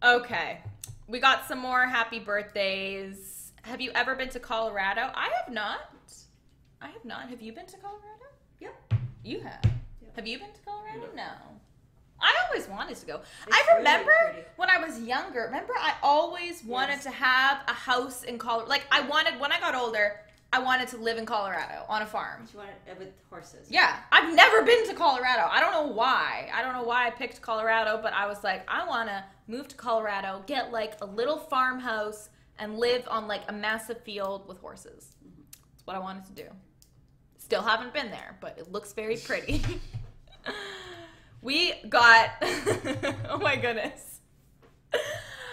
Okay. We got some more happy birthdays. Have you ever been to Colorado? I have not. I have not. Have you been to Colorado? Yep. You have? Yep. Have you been to Colorado? No. no. I always wanted to go. It's I remember really when I was younger, remember I always wanted yes. to have a house in Colorado. Like I wanted, when I got older, I wanted to live in Colorado on a farm. You wanted uh, with horses. Yeah. I've never been to Colorado. I don't know why. I don't know why I picked Colorado, but I was like, I want to move to Colorado, get like a little farmhouse and live on like a massive field with horses. Mm-hmm. That's what I wanted to do. Still haven't been there, but it looks very pretty. We got, oh my goodness.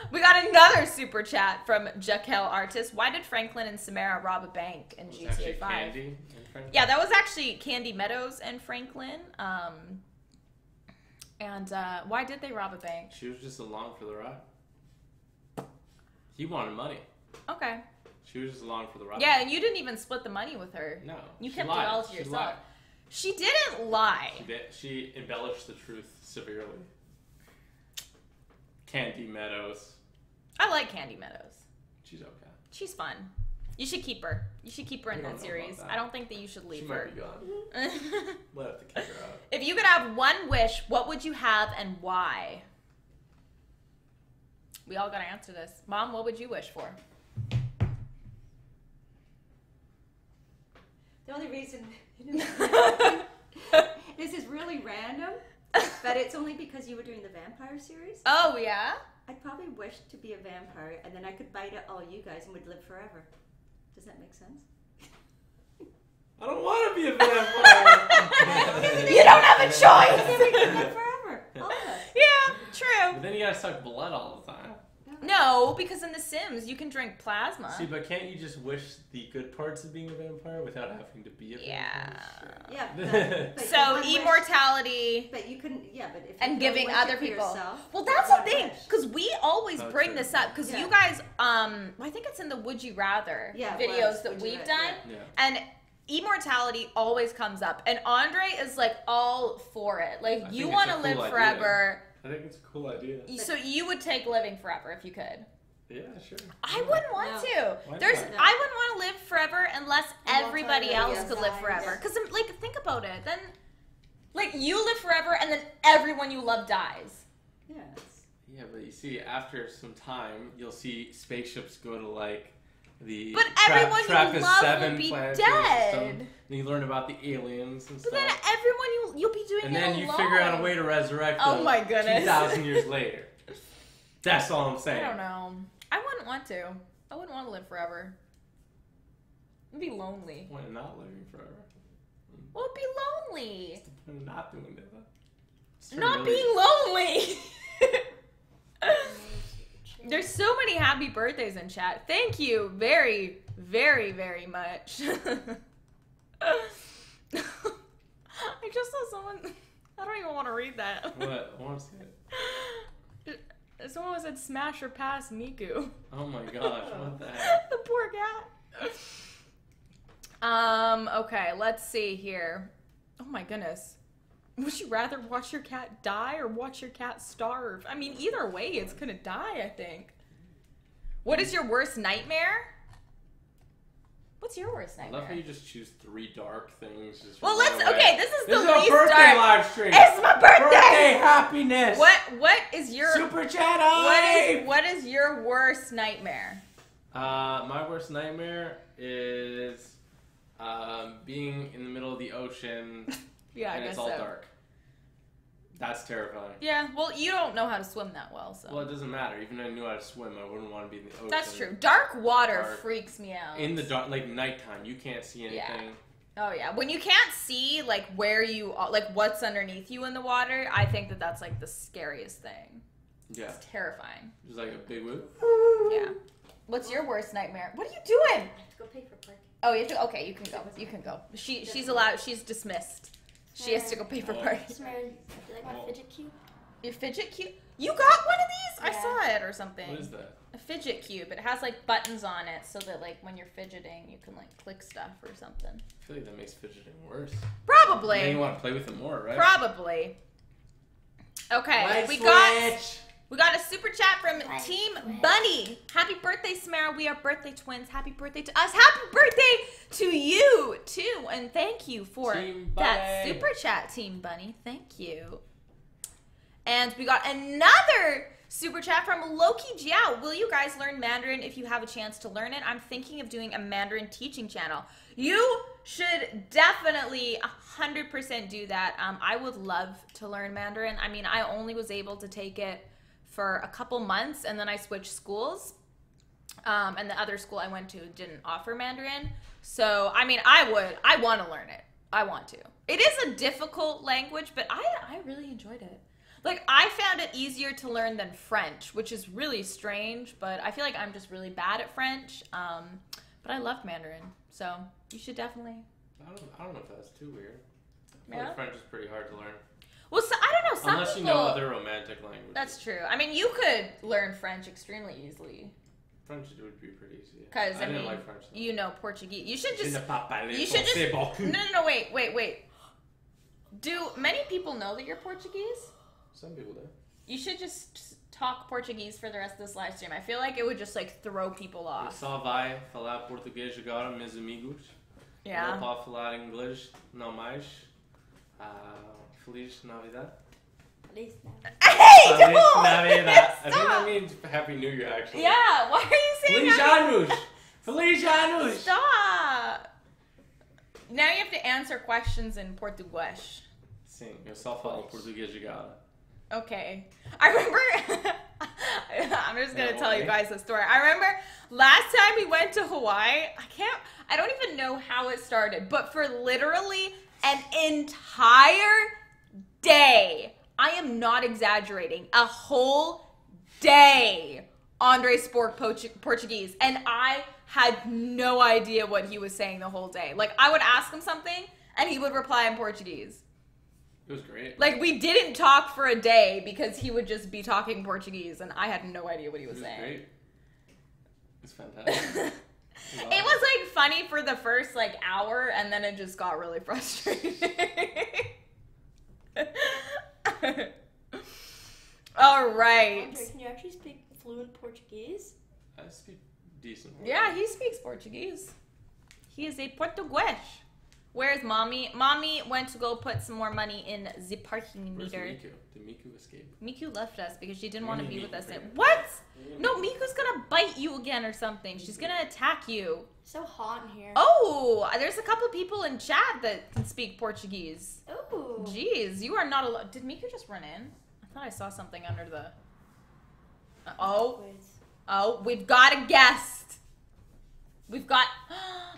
We got another super chat from Jaquel Artis. Why did Franklin and Samara rob a bank in G T A five? Candy and yeah, that was actually Candy Meadows and Franklin. Um, and uh, why did they rob a bank? She was just along for the ride. He wanted money. Okay. She was just along for the ride. Yeah, and you didn't even split the money with her. No. You kept lied. it all to yourself. She lied. She didn't lie. She, did. she embellished the truth severely. Candy Meadows. I like Candy Meadows. She's okay. She's fun. You should keep her. You should keep her in that series. That. I don't think that you should leave she her. She might be gone. We'll have to kick her out. If you could have one wish, what would you have and why? We all got to answer this. Mom, what would you wish for? The only reason... This is really random, but it's only because you were doing the vampire series. Oh yeah? I'd probably wish to be a vampire and then I could bite at all you guys and would live forever. Does that make sense? I don't want to be a vampire. You don't have a choice. We could live forever. All of us. Yeah, true. But then you gotta suck blood all the time. No, because in The Sims, you can drink plasma. See, but can't you just wish the good parts of being a vampire without having to be a vampire? Yeah. Yeah. But, but so, immortality. Wish, but you couldn't, yeah, but if and you giving other people. Yourself, well, that's the thing, because we always oh, bring true. this up, because yeah. you guys, um, I think it's in the Would You Rather yeah, videos was, that we've done, yeah. Yeah. and immortality always comes up, and Andre is, like, all for it. Like, I you want to live cool forever. Idea. I think it's a cool idea. So you would take living forever if you could? Yeah, sure. I wouldn't want no. to. There's, no. I wouldn't want to live forever unless everybody else could live forever. Because, like, think about it. Then, like, you live forever and then everyone you love dies. Yes. Yeah, but you see, after some time, you'll see spaceships go to, like, the but tra everyone tra you love will be dead. Then you learn about the aliens and but stuff. But then everyone you you'll be doing. And then you alone. figure out a way to resurrect oh them. Oh my goodness! Two thousand years later. That's all I'm saying. I don't know. I wouldn't want to. I wouldn't want to live forever. It'd be lonely. Why not living forever? Well, it'd be lonely. What's the point of not doing that? Not being lonely. There's so many happy birthdays in chat. Thank you very, very, very much. I just saw someone. I don't even want to read that. What? I want to see it. Someone said smash or pass Miku. Oh my gosh, what the heck? The poor cat. Um, okay, let's see here. Oh my goodness. Would you rather watch your cat die or watch your cat starve? I mean, either way, it's gonna die, I think. What is your worst nightmare? What's your worst nightmare? I love how you just choose three dark things. Just well, let's, away. okay, this is this the is least birthday dark. Live stream. It's my birthday! Birthday happiness! What, what is your... Super chat on! What, what is your worst nightmare? Uh, my worst nightmare is um, being in the middle of the ocean. Yeah, and I guess it's all so. dark. That's terrifying. Yeah, well, you don't know how to swim that well, so. Well, it doesn't matter. Even if I knew how to swim, I wouldn't want to be in the ocean. That's true. Dark water dark. freaks me out. In the dark, like nighttime, you can't see anything. Yeah. Oh, yeah. When you can't see, like, where you are, like, what's underneath you in the water, I think that that's, like, the scariest thing. Yeah. It's terrifying. Just like a big whoop. Yeah. What's your worst nightmare? What are you doing? I have to go pay for parking. Oh, you have to? Okay, you can go. You can go. She She's allowed, she's dismissed. She has to go pay for oh. parties. Do you like my oh. fidget cube? Your fidget cube? You got one of these? Yeah. I saw it or something. What is that? A fidget cube. It has like buttons on it so that like when you're fidgeting, you can like click stuff or something. I feel like that makes fidgeting worse. Probably. And then you want to play with it more, right? Probably. Okay, Light we switch. got We got a super chat from Bunny. Team Bunny. Happy birthday, Samara. We are birthday twins. Happy birthday to us. Happy birthday to you, too. And thank you for that super chat, Team Bunny. Thank you. And we got another super chat from Loki Jiao. Will you guys learn Mandarin if you have a chance to learn it? I'm thinking of doing a Mandarin teaching channel. You should definitely one hundred percent do that. Um, I would love to learn Mandarin. I mean, I only was able to take it for a couple months and then I switched schools. Um, and the other school I went to didn't offer Mandarin. So, I mean, I would, I want to learn it. I want to. It is a difficult language, but I, I really enjoyed it. Like, I found it easier to learn than French, which is really strange, but I feel like I'm just really bad at French. Um, but I love Mandarin, so you should definitely. I don't, I don't know if that's too weird. I feel like French is pretty hard to learn. Well, so, I don't know. Some Unless people, you know other romantic languages. That's true. I mean, you could learn French extremely easily. French would be pretty easy. Because, I, I mean, didn't like French. Though. You know Portuguese. You should just. You should just. No, no, no, wait, wait, wait. Do many people know that you're Portuguese? Some people do. You should just talk Portuguese for the rest of this live stream. I feel like it would just like throw people off. Só vai falar português agora, meus amigos. Yeah. Não pode falar inglês, não mais. Feliz Navidad. Feliz Navidad. Hey, Feliz Navidad. I think that means Happy New Year, actually. Yeah. Why are you saying that? Feliz Anos. Feliz Anos. Stop. Now you have to answer questions in Portuguese. Sim, eu só falo português agora. Okay. I remember, I'm just going to tell you guys a story. I remember last time we went to Hawaii, I can't, I don't even know how it started, but for literally an entire day, I am not exaggerating, a whole day, Andre spoke Portuguese. And I had no idea what he was saying the whole day. Like, I would ask him something and he would reply in Portuguese. It was great. Like, we didn't talk for a day because he would just be talking Portuguese and I had no idea what he was, it was saying. Great. It's fantastic. Wow. It was like funny for the first like hour and then it just got really frustrating. All right. Andre, can you actually speak fluent Portuguese? I speak decent Portuguese. Yeah, he speaks Portuguese. He is a Portuguese. Where's mommy? Mommy went to go put some more money in the parking meter. Where's Miku? Did Miku escape? Miku left us because she didn't want to be Miku with us. At what? No, Miku's gonna bite you again or something. She's gonna attack you. It's so hot in here. Oh, there's a couple people in chat that can speak Portuguese. Oh. Jeez, you are not alone. Did Miku just run in? I thought I saw something under the. Uh oh. Oh, we've got a guest. We've got,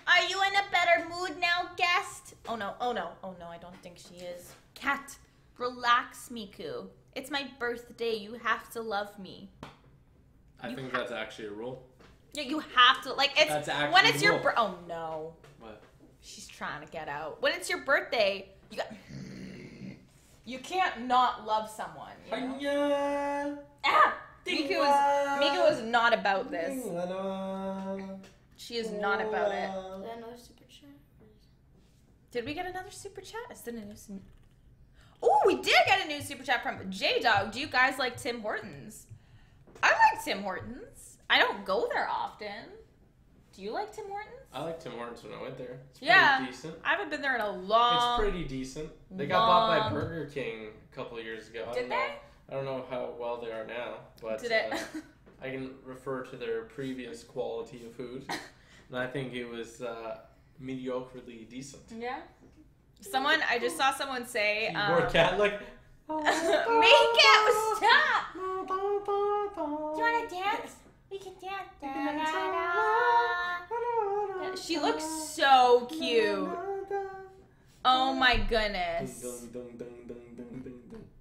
are you in a better mood now, guest? Oh no, oh no, oh no, I don't think she is. Cat, relax, Miku. It's my birthday, you have to love me. I you think that's actually a rule. Yeah, you have to, like, it's, that's when it's your, bir oh no. What? She's trying to get out. When it's your birthday, you got, you can't not love someone, you know? Ah, Miku was, Miku was not about this. She is not about it. Is that another super chat? Did we get another super chat? Is there a new super... Oh, we did get a new super chat from J-Dog. Do you guys like Tim Hortons? I like Tim Hortons. I don't go there often. Do you like Tim Hortons? I like Tim Hortons when I went there. It's yeah, pretty decent. I haven't been there in a long time. It's pretty decent. They got long... bought by Burger King a couple of years ago. Did I they? Know, I don't know how well they are now. But, did it? Uh, I can refer to their previous quality of food, and I think it was uh, mediocrely decent. Yeah. Someone, I just saw someone say. Um, Poor cat, like. Make it stop. Do you want to dance? We can dance. Da, da, da. She looks so cute. Oh my goodness.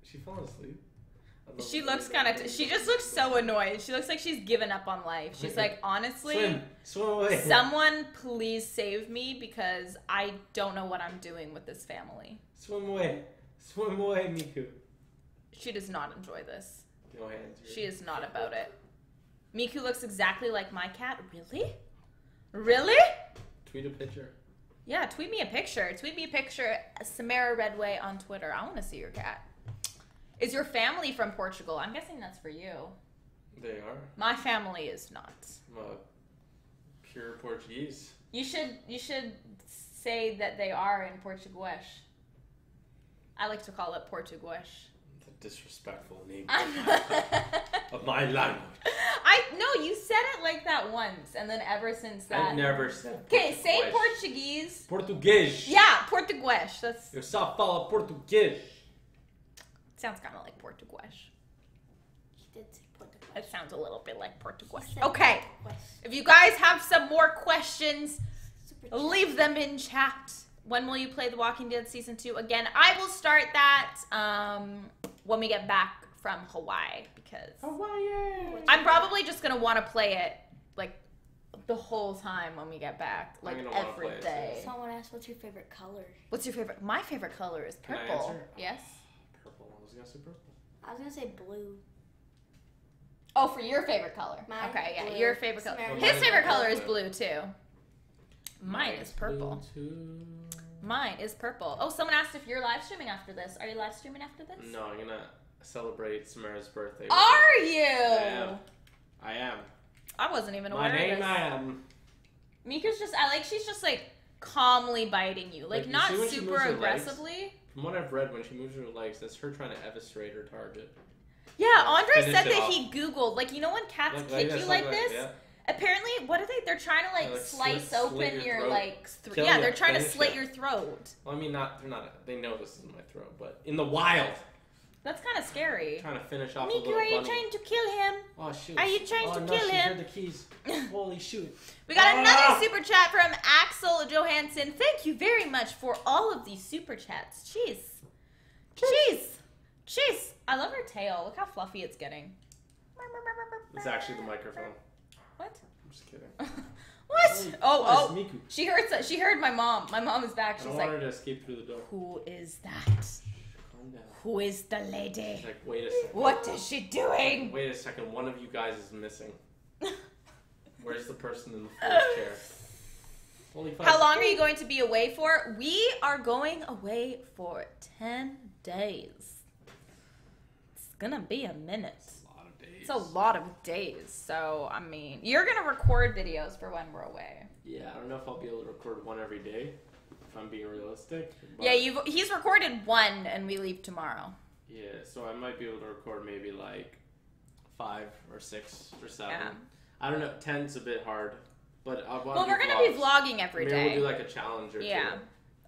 She fell asleep. She looks kind of, she just looks so annoyed. She looks like she's given up on life. She's like, honestly, swim. Swim away. Someone please save me because I don't know what I'm doing with this family. Swim away. Swim away, Miku. She does not enjoy this. No hands. Really. She is not about it. Miku looks exactly like my cat. Really? Really? Tweet a picture. Yeah, tweet me a picture. Tweet me a picture. Samara Redway on Twitter. I want to see your cat. Is your family from Portugal? I'm guessing that's for you. They are. My family is not. Well, uh, pure Portuguese. You should you should say that they are in Portuguese. I like to call it Portuguese. The disrespectful name of my language. I no, you said it like that once, and then ever since that. I never said. Okay, say Portuguese. Portuguese. Yeah, Portuguese. That's. Eu só falo Portuguese. Sounds kind of like Portuguese. He did say Portuguese. It sounds a little bit like Portuguese. Okay. Portuguese. If you guys have some more questions, leave them in chat. When will you play The Walking Dead Season two again? I will start that um, when we get back from Hawaii, because Hawaii. I'm probably just going to want to play it like the whole time when we get back. Like every day. So I want to ask, what's your favorite color? What's your favorite? My favorite color is purple. Can I answer? Yes. Purple. I was gonna say purple. I was gonna say blue. Oh, for your favorite color. Mine okay, yeah, blue. Your favorite color. Well, his favorite color is blue too. Mine, Mine is purple. Too. Mine is purple. Oh, someone asked if you're live streaming after this. Are you live streaming after this? No, I'm gonna celebrate Samara's birthday. Are you? I am. I am. I wasn't even aware. My name, of this. I am. Mika's just. I like. She's just like calmly biting you, like, like not you super aggressively. From what I've read, when she moves her legs, that's her trying to eviscerate her target. Yeah, like, Andre said that off. He Googled, like, you know when cats like, kick like you like, like this? Yeah. Apparently, what are they? They're trying to, like, like slice slit, open slit your, your like, th Kill yeah, they're trying to slit it. Your throat. Well, I mean, not, they're not, they know this is my throat, but in the wild. That's kind of scary. I'm trying to finish off Miku, the little bunny. Miku, are you trying to kill him? Oh, shoot. Are you trying oh, to no, kill she him? Heard the keys. Holy shoot. We got ah! another super chat from Axel Johansson. Thank you very much for all of these super chats. Jeez. Jeez. Jeez. I love her tail. Look how fluffy it's getting. It's actually the microphone. What? I'm just kidding. What? Oh, oh. Miku. She heard, she heard my mom. My mom is back. She's I don't like, want her to escape through the door. Who is that? Who is the lady? She's like, wait a second. What is she doing? Wait a second. One of you guys is missing. Where's the person in the first chair? Holy fuck. How long are you going to be away for? We are going away for ten days. It's going to be a minute. It's a lot of days. It's a lot of days. So, I mean, you're going to record videos for when we're away. Yeah, I don't know if I'll be able to record one every day. If I'm being realistic. Yeah, you've, he's recorded one and we leave tomorrow. Yeah, so I might be able to record maybe like five or six or seven. Yeah. I don't know, ten's a bit hard. But I'll Well, we're going to be vlogging every maybe day. Maybe we'll do like a challenge or yeah. two. Yeah,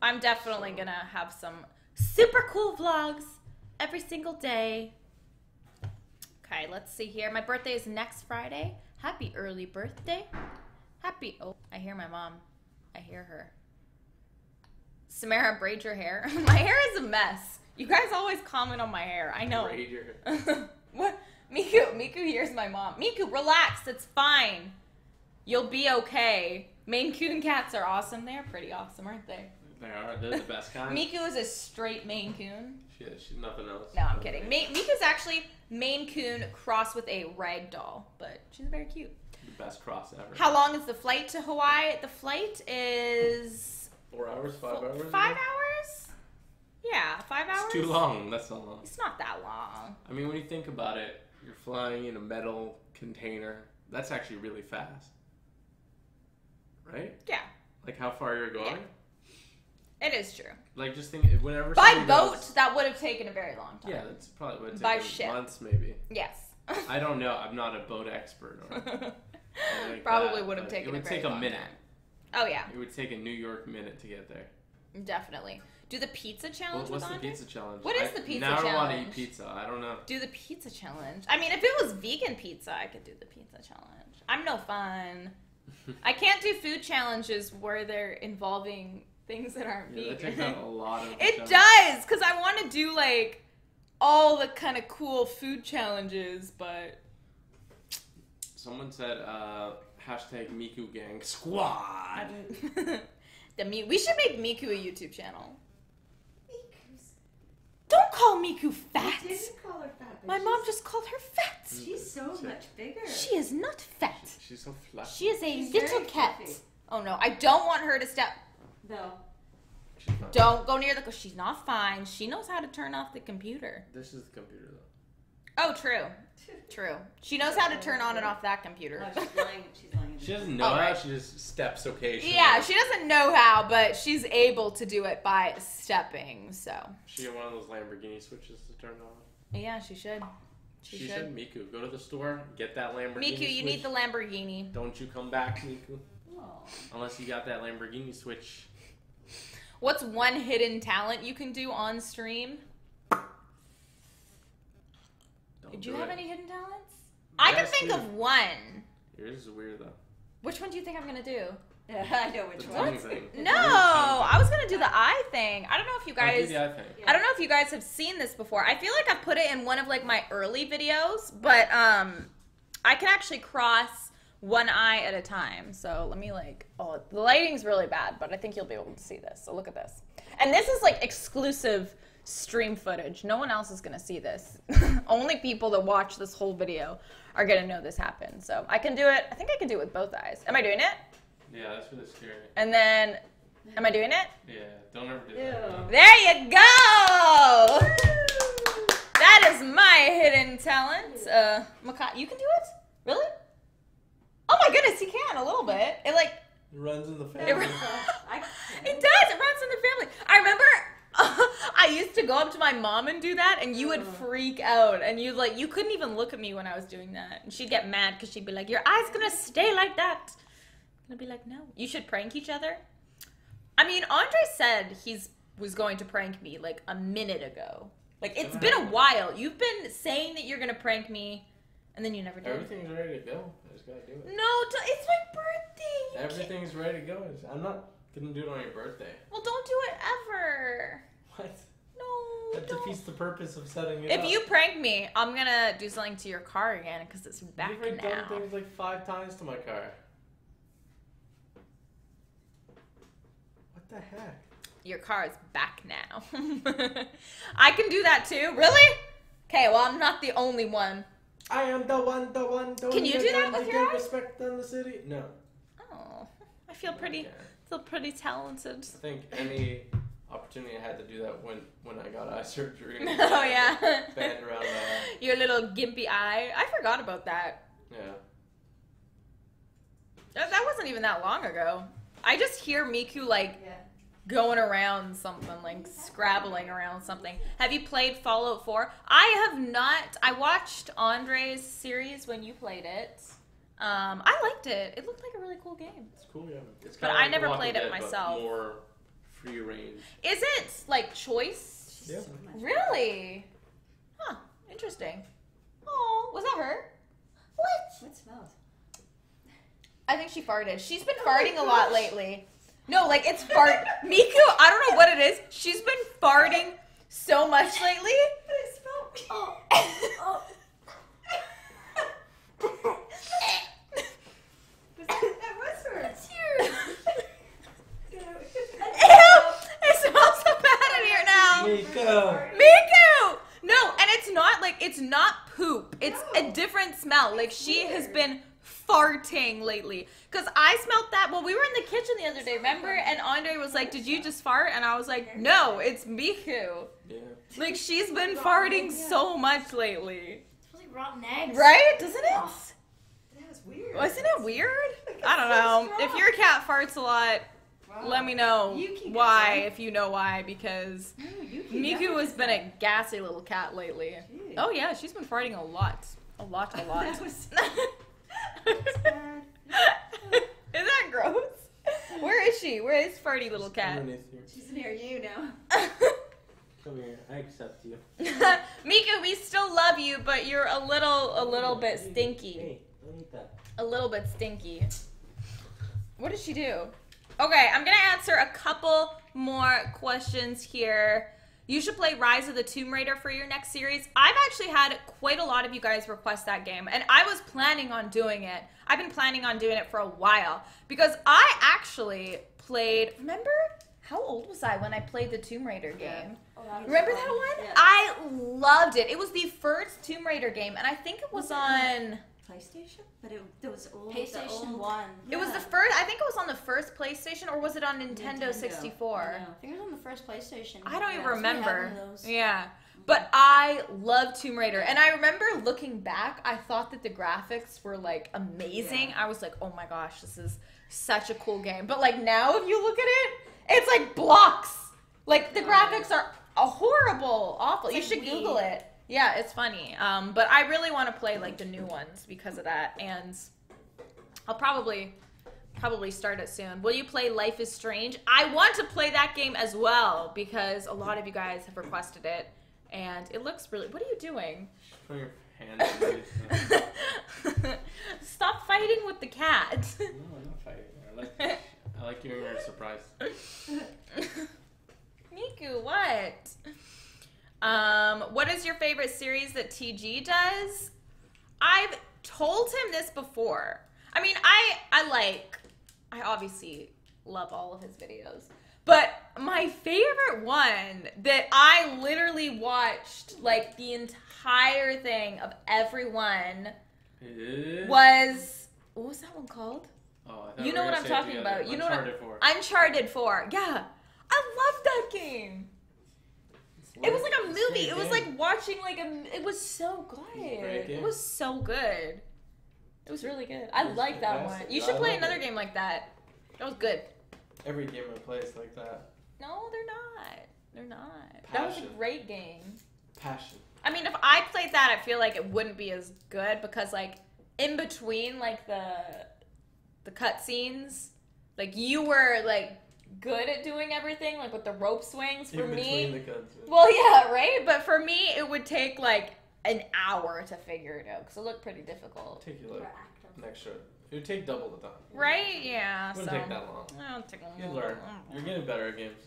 I'm definitely so. going to have some super cool vlogs every single day. Okay, let's see here. My birthday is next Friday. Happy early birthday. Happy... Oh, I hear my mom. I hear her. Samara, braid your hair. My hair is a mess. You guys always comment on my hair. I know. Braid your hair. What? Miku, Miku hears my mom. Miku, relax. It's fine. You'll be okay. Maine Coon cats are awesome. They are pretty awesome, aren't they? They are. They're the best kind. Miku is a straight Maine Coon. She is. She's nothing else. No, I'm okay. kidding. Ma Miku's actually Maine Coon crossed with a ragdoll, but she's very cute. The best cross ever. How long is the flight to Hawaii? The flight is... Four hours, five hours? Five ago? hours? Yeah, five hours. It's too long. That's not long. It's not that long. I mean, when you think about it, you're flying in a metal container. That's actually really fast. Right? Yeah. Like how far you're going? Yeah. It is true. Like just think, whenever By boat, goes, that would have taken a very long time. Yeah, that's probably what it took months maybe. Yes. I don't know. I'm not a boat expert. Or like probably that, would have taken a very long time. It would take a minute. Time. Oh, yeah. It would take a New York minute to get there. Definitely. Do the pizza challenge well, with Andre? What's the pizza challenge? What is the pizza I, now challenge? Now I want to eat pizza. I don't know. Do the pizza challenge. I mean, if it was vegan pizza, I could do the pizza challenge. I'm no fun. I can't do food challenges where they're involving things that aren't yeah, vegan. That takes out a lot of It challenge. does, because I want to do, like, all the kind of cool food challenges, but... Someone said... uh Hashtag Miku Gang Squad. the Mi we should make Miku a YouTube channel. Miku's... Don't call Miku fat. I didn't call her fat. My she's... mom just called her fat. She's so she... much bigger. She is not fat. She, she's so flat. She is a she's little cat. Fluffy. Oh no, I don't want her to step. No. She's Don't go near the... She's not fine. She knows how to turn off the computer. This is the computer, though. Oh, true. True. She knows how to turn on and off that computer. No, she's lying. She's lying. She doesn't know oh, right. how. She just steps occasionally. Yeah, she doesn't know how, but she's able to do it by stepping, so... She got one of those Lamborghini switches to turn on. Yeah, she should. She, she should. said, Miku, go to the store, get that Lamborghini Miku, you switch. need the Lamborghini. Don't you come back, Miku. Aww. Unless you got that Lamborghini switch. What's one hidden talent you can do on stream? Don't do you have it. any hidden talents? Yes, I can think dude. of one. Yours is weird, though. Which one do you think I'm going to do? I know which one. No, I was gonna do the eye thing. I don't know if you guys. I, I don't know if you guys have seen this before. I feel like I put it in one of like my early videos, but um, I can actually cross one eye at a time. So let me like. Oh, the lighting's really bad, but I think you'll be able to see this. So look at this. And this is like exclusive stream footage. No one else is gonna see this. Only people that watch this whole video are gonna know this happened. So I can do it. I think I can do it with both eyes. Am I doing it? Yeah, that's really scary. And then, am I doing it? Yeah, don't ever do Ew. that. There you go! Woo! That is my hidden talent. Uh, Makai, you can do it? Really? Oh my goodness, he can a little bit. It like... It runs in the family. It, it does, it runs in the family. I remember I used to go up to my mom and do that, and you would freak out, and you like you couldn't even look at me when I was doing that. And she'd get mad because she'd be like, your eye's gonna stay like that. Gonna be like, no, you should prank each other. I mean, Andre said he's was going to prank me like a minute ago. Like it's been a while. You've been saying that you're gonna prank me, and then you never did. Everything's ready to go. I just gotta do it. No, it's my birthday. You Everything's can't... ready to go. I'm not gonna do it on your birthday. Well, don't do it ever. What? No. That don't. defeats the purpose of setting it if up. If you prank me, I'm gonna do something to your car again because it's back You've already now. You've done things like five times to my car. What the heck? Your car is back now. I can do that too. Really? Okay, well, I'm not the only one. I am the one, the one, the one. Can you do that with your eyes? Respect on the city? No. Oh, I feel pretty, okay. feel pretty talented. I think any opportunity I had to do that when, when I got eye surgery. Oh, yeah. Band around my your little gimpy eye. I forgot about that. Yeah. That, that wasn't even that long ago. I just hear Miku like yeah. going around something, like scrabbling around something. Have you played Fallout four? I have not. I watched Andre's series when you played it. Um, I liked it. It looked like a really cool game. It's cool, yeah. It's but like I never played it myself. More free range. Is it like choice? Yeah. Really? Huh. Interesting. Oh, was that her? What? It smells. I think she farted. She's been oh farting a lot lately. No, like it's fart. Miku, I don't know what it is. She's been farting so much lately. But it smelled. Oh. Oh. That was her. That's yours. Ew. It smells so bad in here now. Miku. Miku. No, and it's not like it's not poop. It's no. a different smell. It's like she weird. has been. farting lately, because I smelled that when we were in the kitchen the other day, remember? And Andre was like, did you just fart? And I was like, no, it's Miku. Yeah. Like, she's been farting so much lately. It's really rotten eggs. Right? Doesn't it? Oh, that was weird. Wasn't it weird? I don't know. If your cat farts a lot, let me know why, if you know why, because Miku has been a gassy little cat lately. Oh yeah, she's been farting a lot. A lot, a lot. That was... Is that gross? Where is she? Where is farty little cat? She's near you now. Come here. I accept you. Miku, we still love you, but you're a little, a little bit stinky. A little bit stinky. What did she do? Okay, I'm gonna answer a couple more questions here. You should play Rise of the Tomb Raider for your next series. I've actually had quite a lot of you guys request that game, and I was planning on doing it. I've been planning on doing it for a while, because I actually played, remember? How old was I when I played the Tomb Raider game? Yeah. Oh, that remember fun. that one? Yeah. I loved it. It was the first Tomb Raider game, and I think it was on, PlayStation, but it there was old. PlayStation old, One. Yeah. It was the first. I think it was on the first PlayStation, or was it on Nintendo, Nintendo. sixty-four? I, I think it was on the first PlayStation. I don't yeah, even remember. Yeah, but I love Tomb Raider, and I remember looking back. I thought that the graphics were like amazing. Yeah. I was like, oh my gosh, this is such a cool game. But like now, if you look at it, it's like blocks. Like the oh. graphics are a horrible, awful. It's you like should weird. Google it. Yeah, it's funny, um, but I really want to play like the new ones because of that, and I'll probably probably start it soon. Will you play Life is Strange? I want to play that game as well because a lot of you guys have requested it, and it looks really. What are you doing? Putting your hands in your Stop fighting with the cat. No, I'm not fighting. I like I like hearing your surprise. Miku, what? Um, what is your favorite series that T G does? I've told him this before. I mean, I, I like, I obviously love all of his videos, but my favorite one that I literally watched like the entire thing of everyone was, what was that one called? Oh, I you know we what I'm talking about. You know what I'm, four. Uncharted four. Yeah. I love that game. It was like a movie. It was like watching like a. It was so good. It was so good. It was really good. I like that one. You should play another game like that. That was good. Every game I play is like that. No, they're not. They're not. That was a great game. Passion. I mean, if I played that, I feel like it wouldn't be as good because like in between like the the cutscenes, like you were like. Good at doing everything, like with the rope swings. For in me, the guns, yeah. Well, yeah, right. But for me, it would take like an hour to figure it out because it looked pretty difficult. Take you like an extra. It would take double the time. Right? Yeah. It wouldn't so, take that long. It wouldn't take long. You learn. You're getting better at games.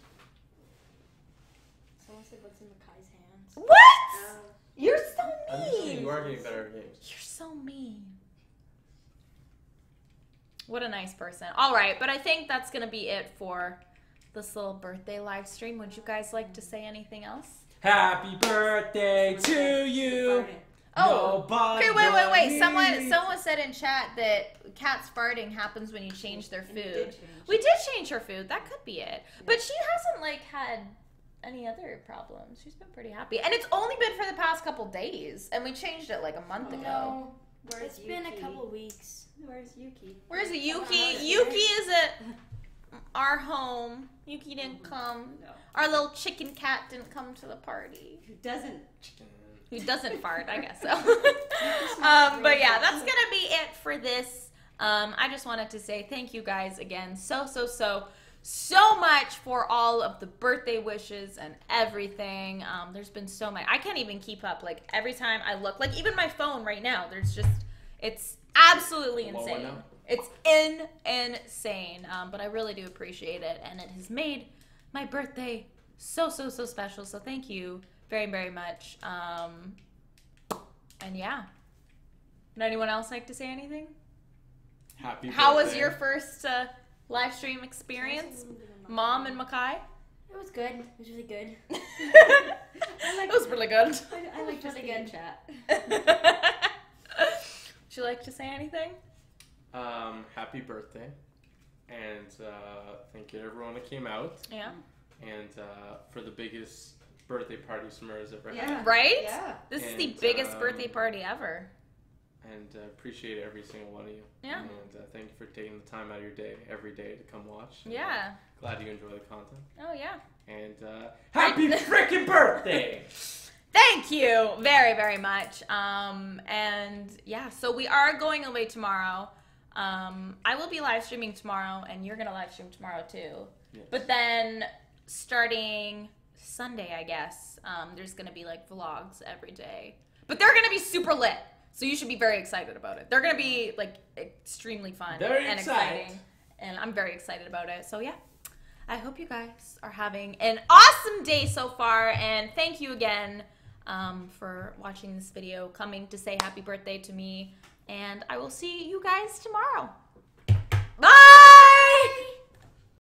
Someone said what's in Makai's hands. What? Uh, You're so mean. I'm you are getting better at games. You're so mean. What a nice person. All right, but I think that's going to be it for this little birthday live stream. Would you guys like to say anything else? Happy birthday to you. Oh, Nobody. Okay, wait, wait, wait. Someone someone said in chat that cats farting happens when you change their food. Did change. We did change her food. That could be it. But she hasn't, like, had any other problems. She's been pretty happy. And it's only been for the past couple days, and we changed it, like, a month oh. ago. Where's it's Yuki? Been a couple weeks. Where's Yuki? Where's Yuki? Yuki is at our home. Yuki didn't come. No. Our little chicken cat didn't come to the party. Who doesn't? Who doesn't fart? I guess so. um, but yeah, that's gonna be it for this. Um, I just wanted to say thank you guys again so so so so much for all of the birthday wishes and everything. Um, there's been so much. I can't even keep up. Like every time I look, like even my phone right now, there's just it's absolutely insane. It's in insane. Um, but I really do appreciate it, and it has made my birthday so so so special. So thank you very very much. Um, and yeah, would anyone else like to say anything? Happy. How birthday. Was your first? Uh, Live stream experience, Mom and Makai? It was good. It was really good. I liked it was really good. I, I liked really good chat. Would you like to say anything? Um, happy birthday. And uh, thank you to everyone that came out. Yeah. And uh, for the biggest birthday party Samara's ever yeah. had. Right? Yeah. This and, is the biggest um, birthday party ever. And uh, appreciate every single one of you. Yeah. And uh, thank you for taking the time out of your day, every day, to come watch. And, yeah. Uh, glad you enjoy the content. Oh, yeah. And uh, happy frickin' birthday! Thank you very, very much. Um, and, yeah, so we are going away tomorrow. Um, I will be live streaming tomorrow, and you're going to live stream tomorrow, too. Yes. But then, starting Sunday, I guess, um, there's going to be, like, vlogs every day. But they're going to be super lit. So you should be very excited about it. They're going to be, like, extremely fun very and excited. Exciting. And I'm very excited about it. So, yeah. I hope you guys are having an awesome day so far. And thank you again um, for watching this video, coming to say happy birthday to me. And I will see you guys tomorrow. Bye!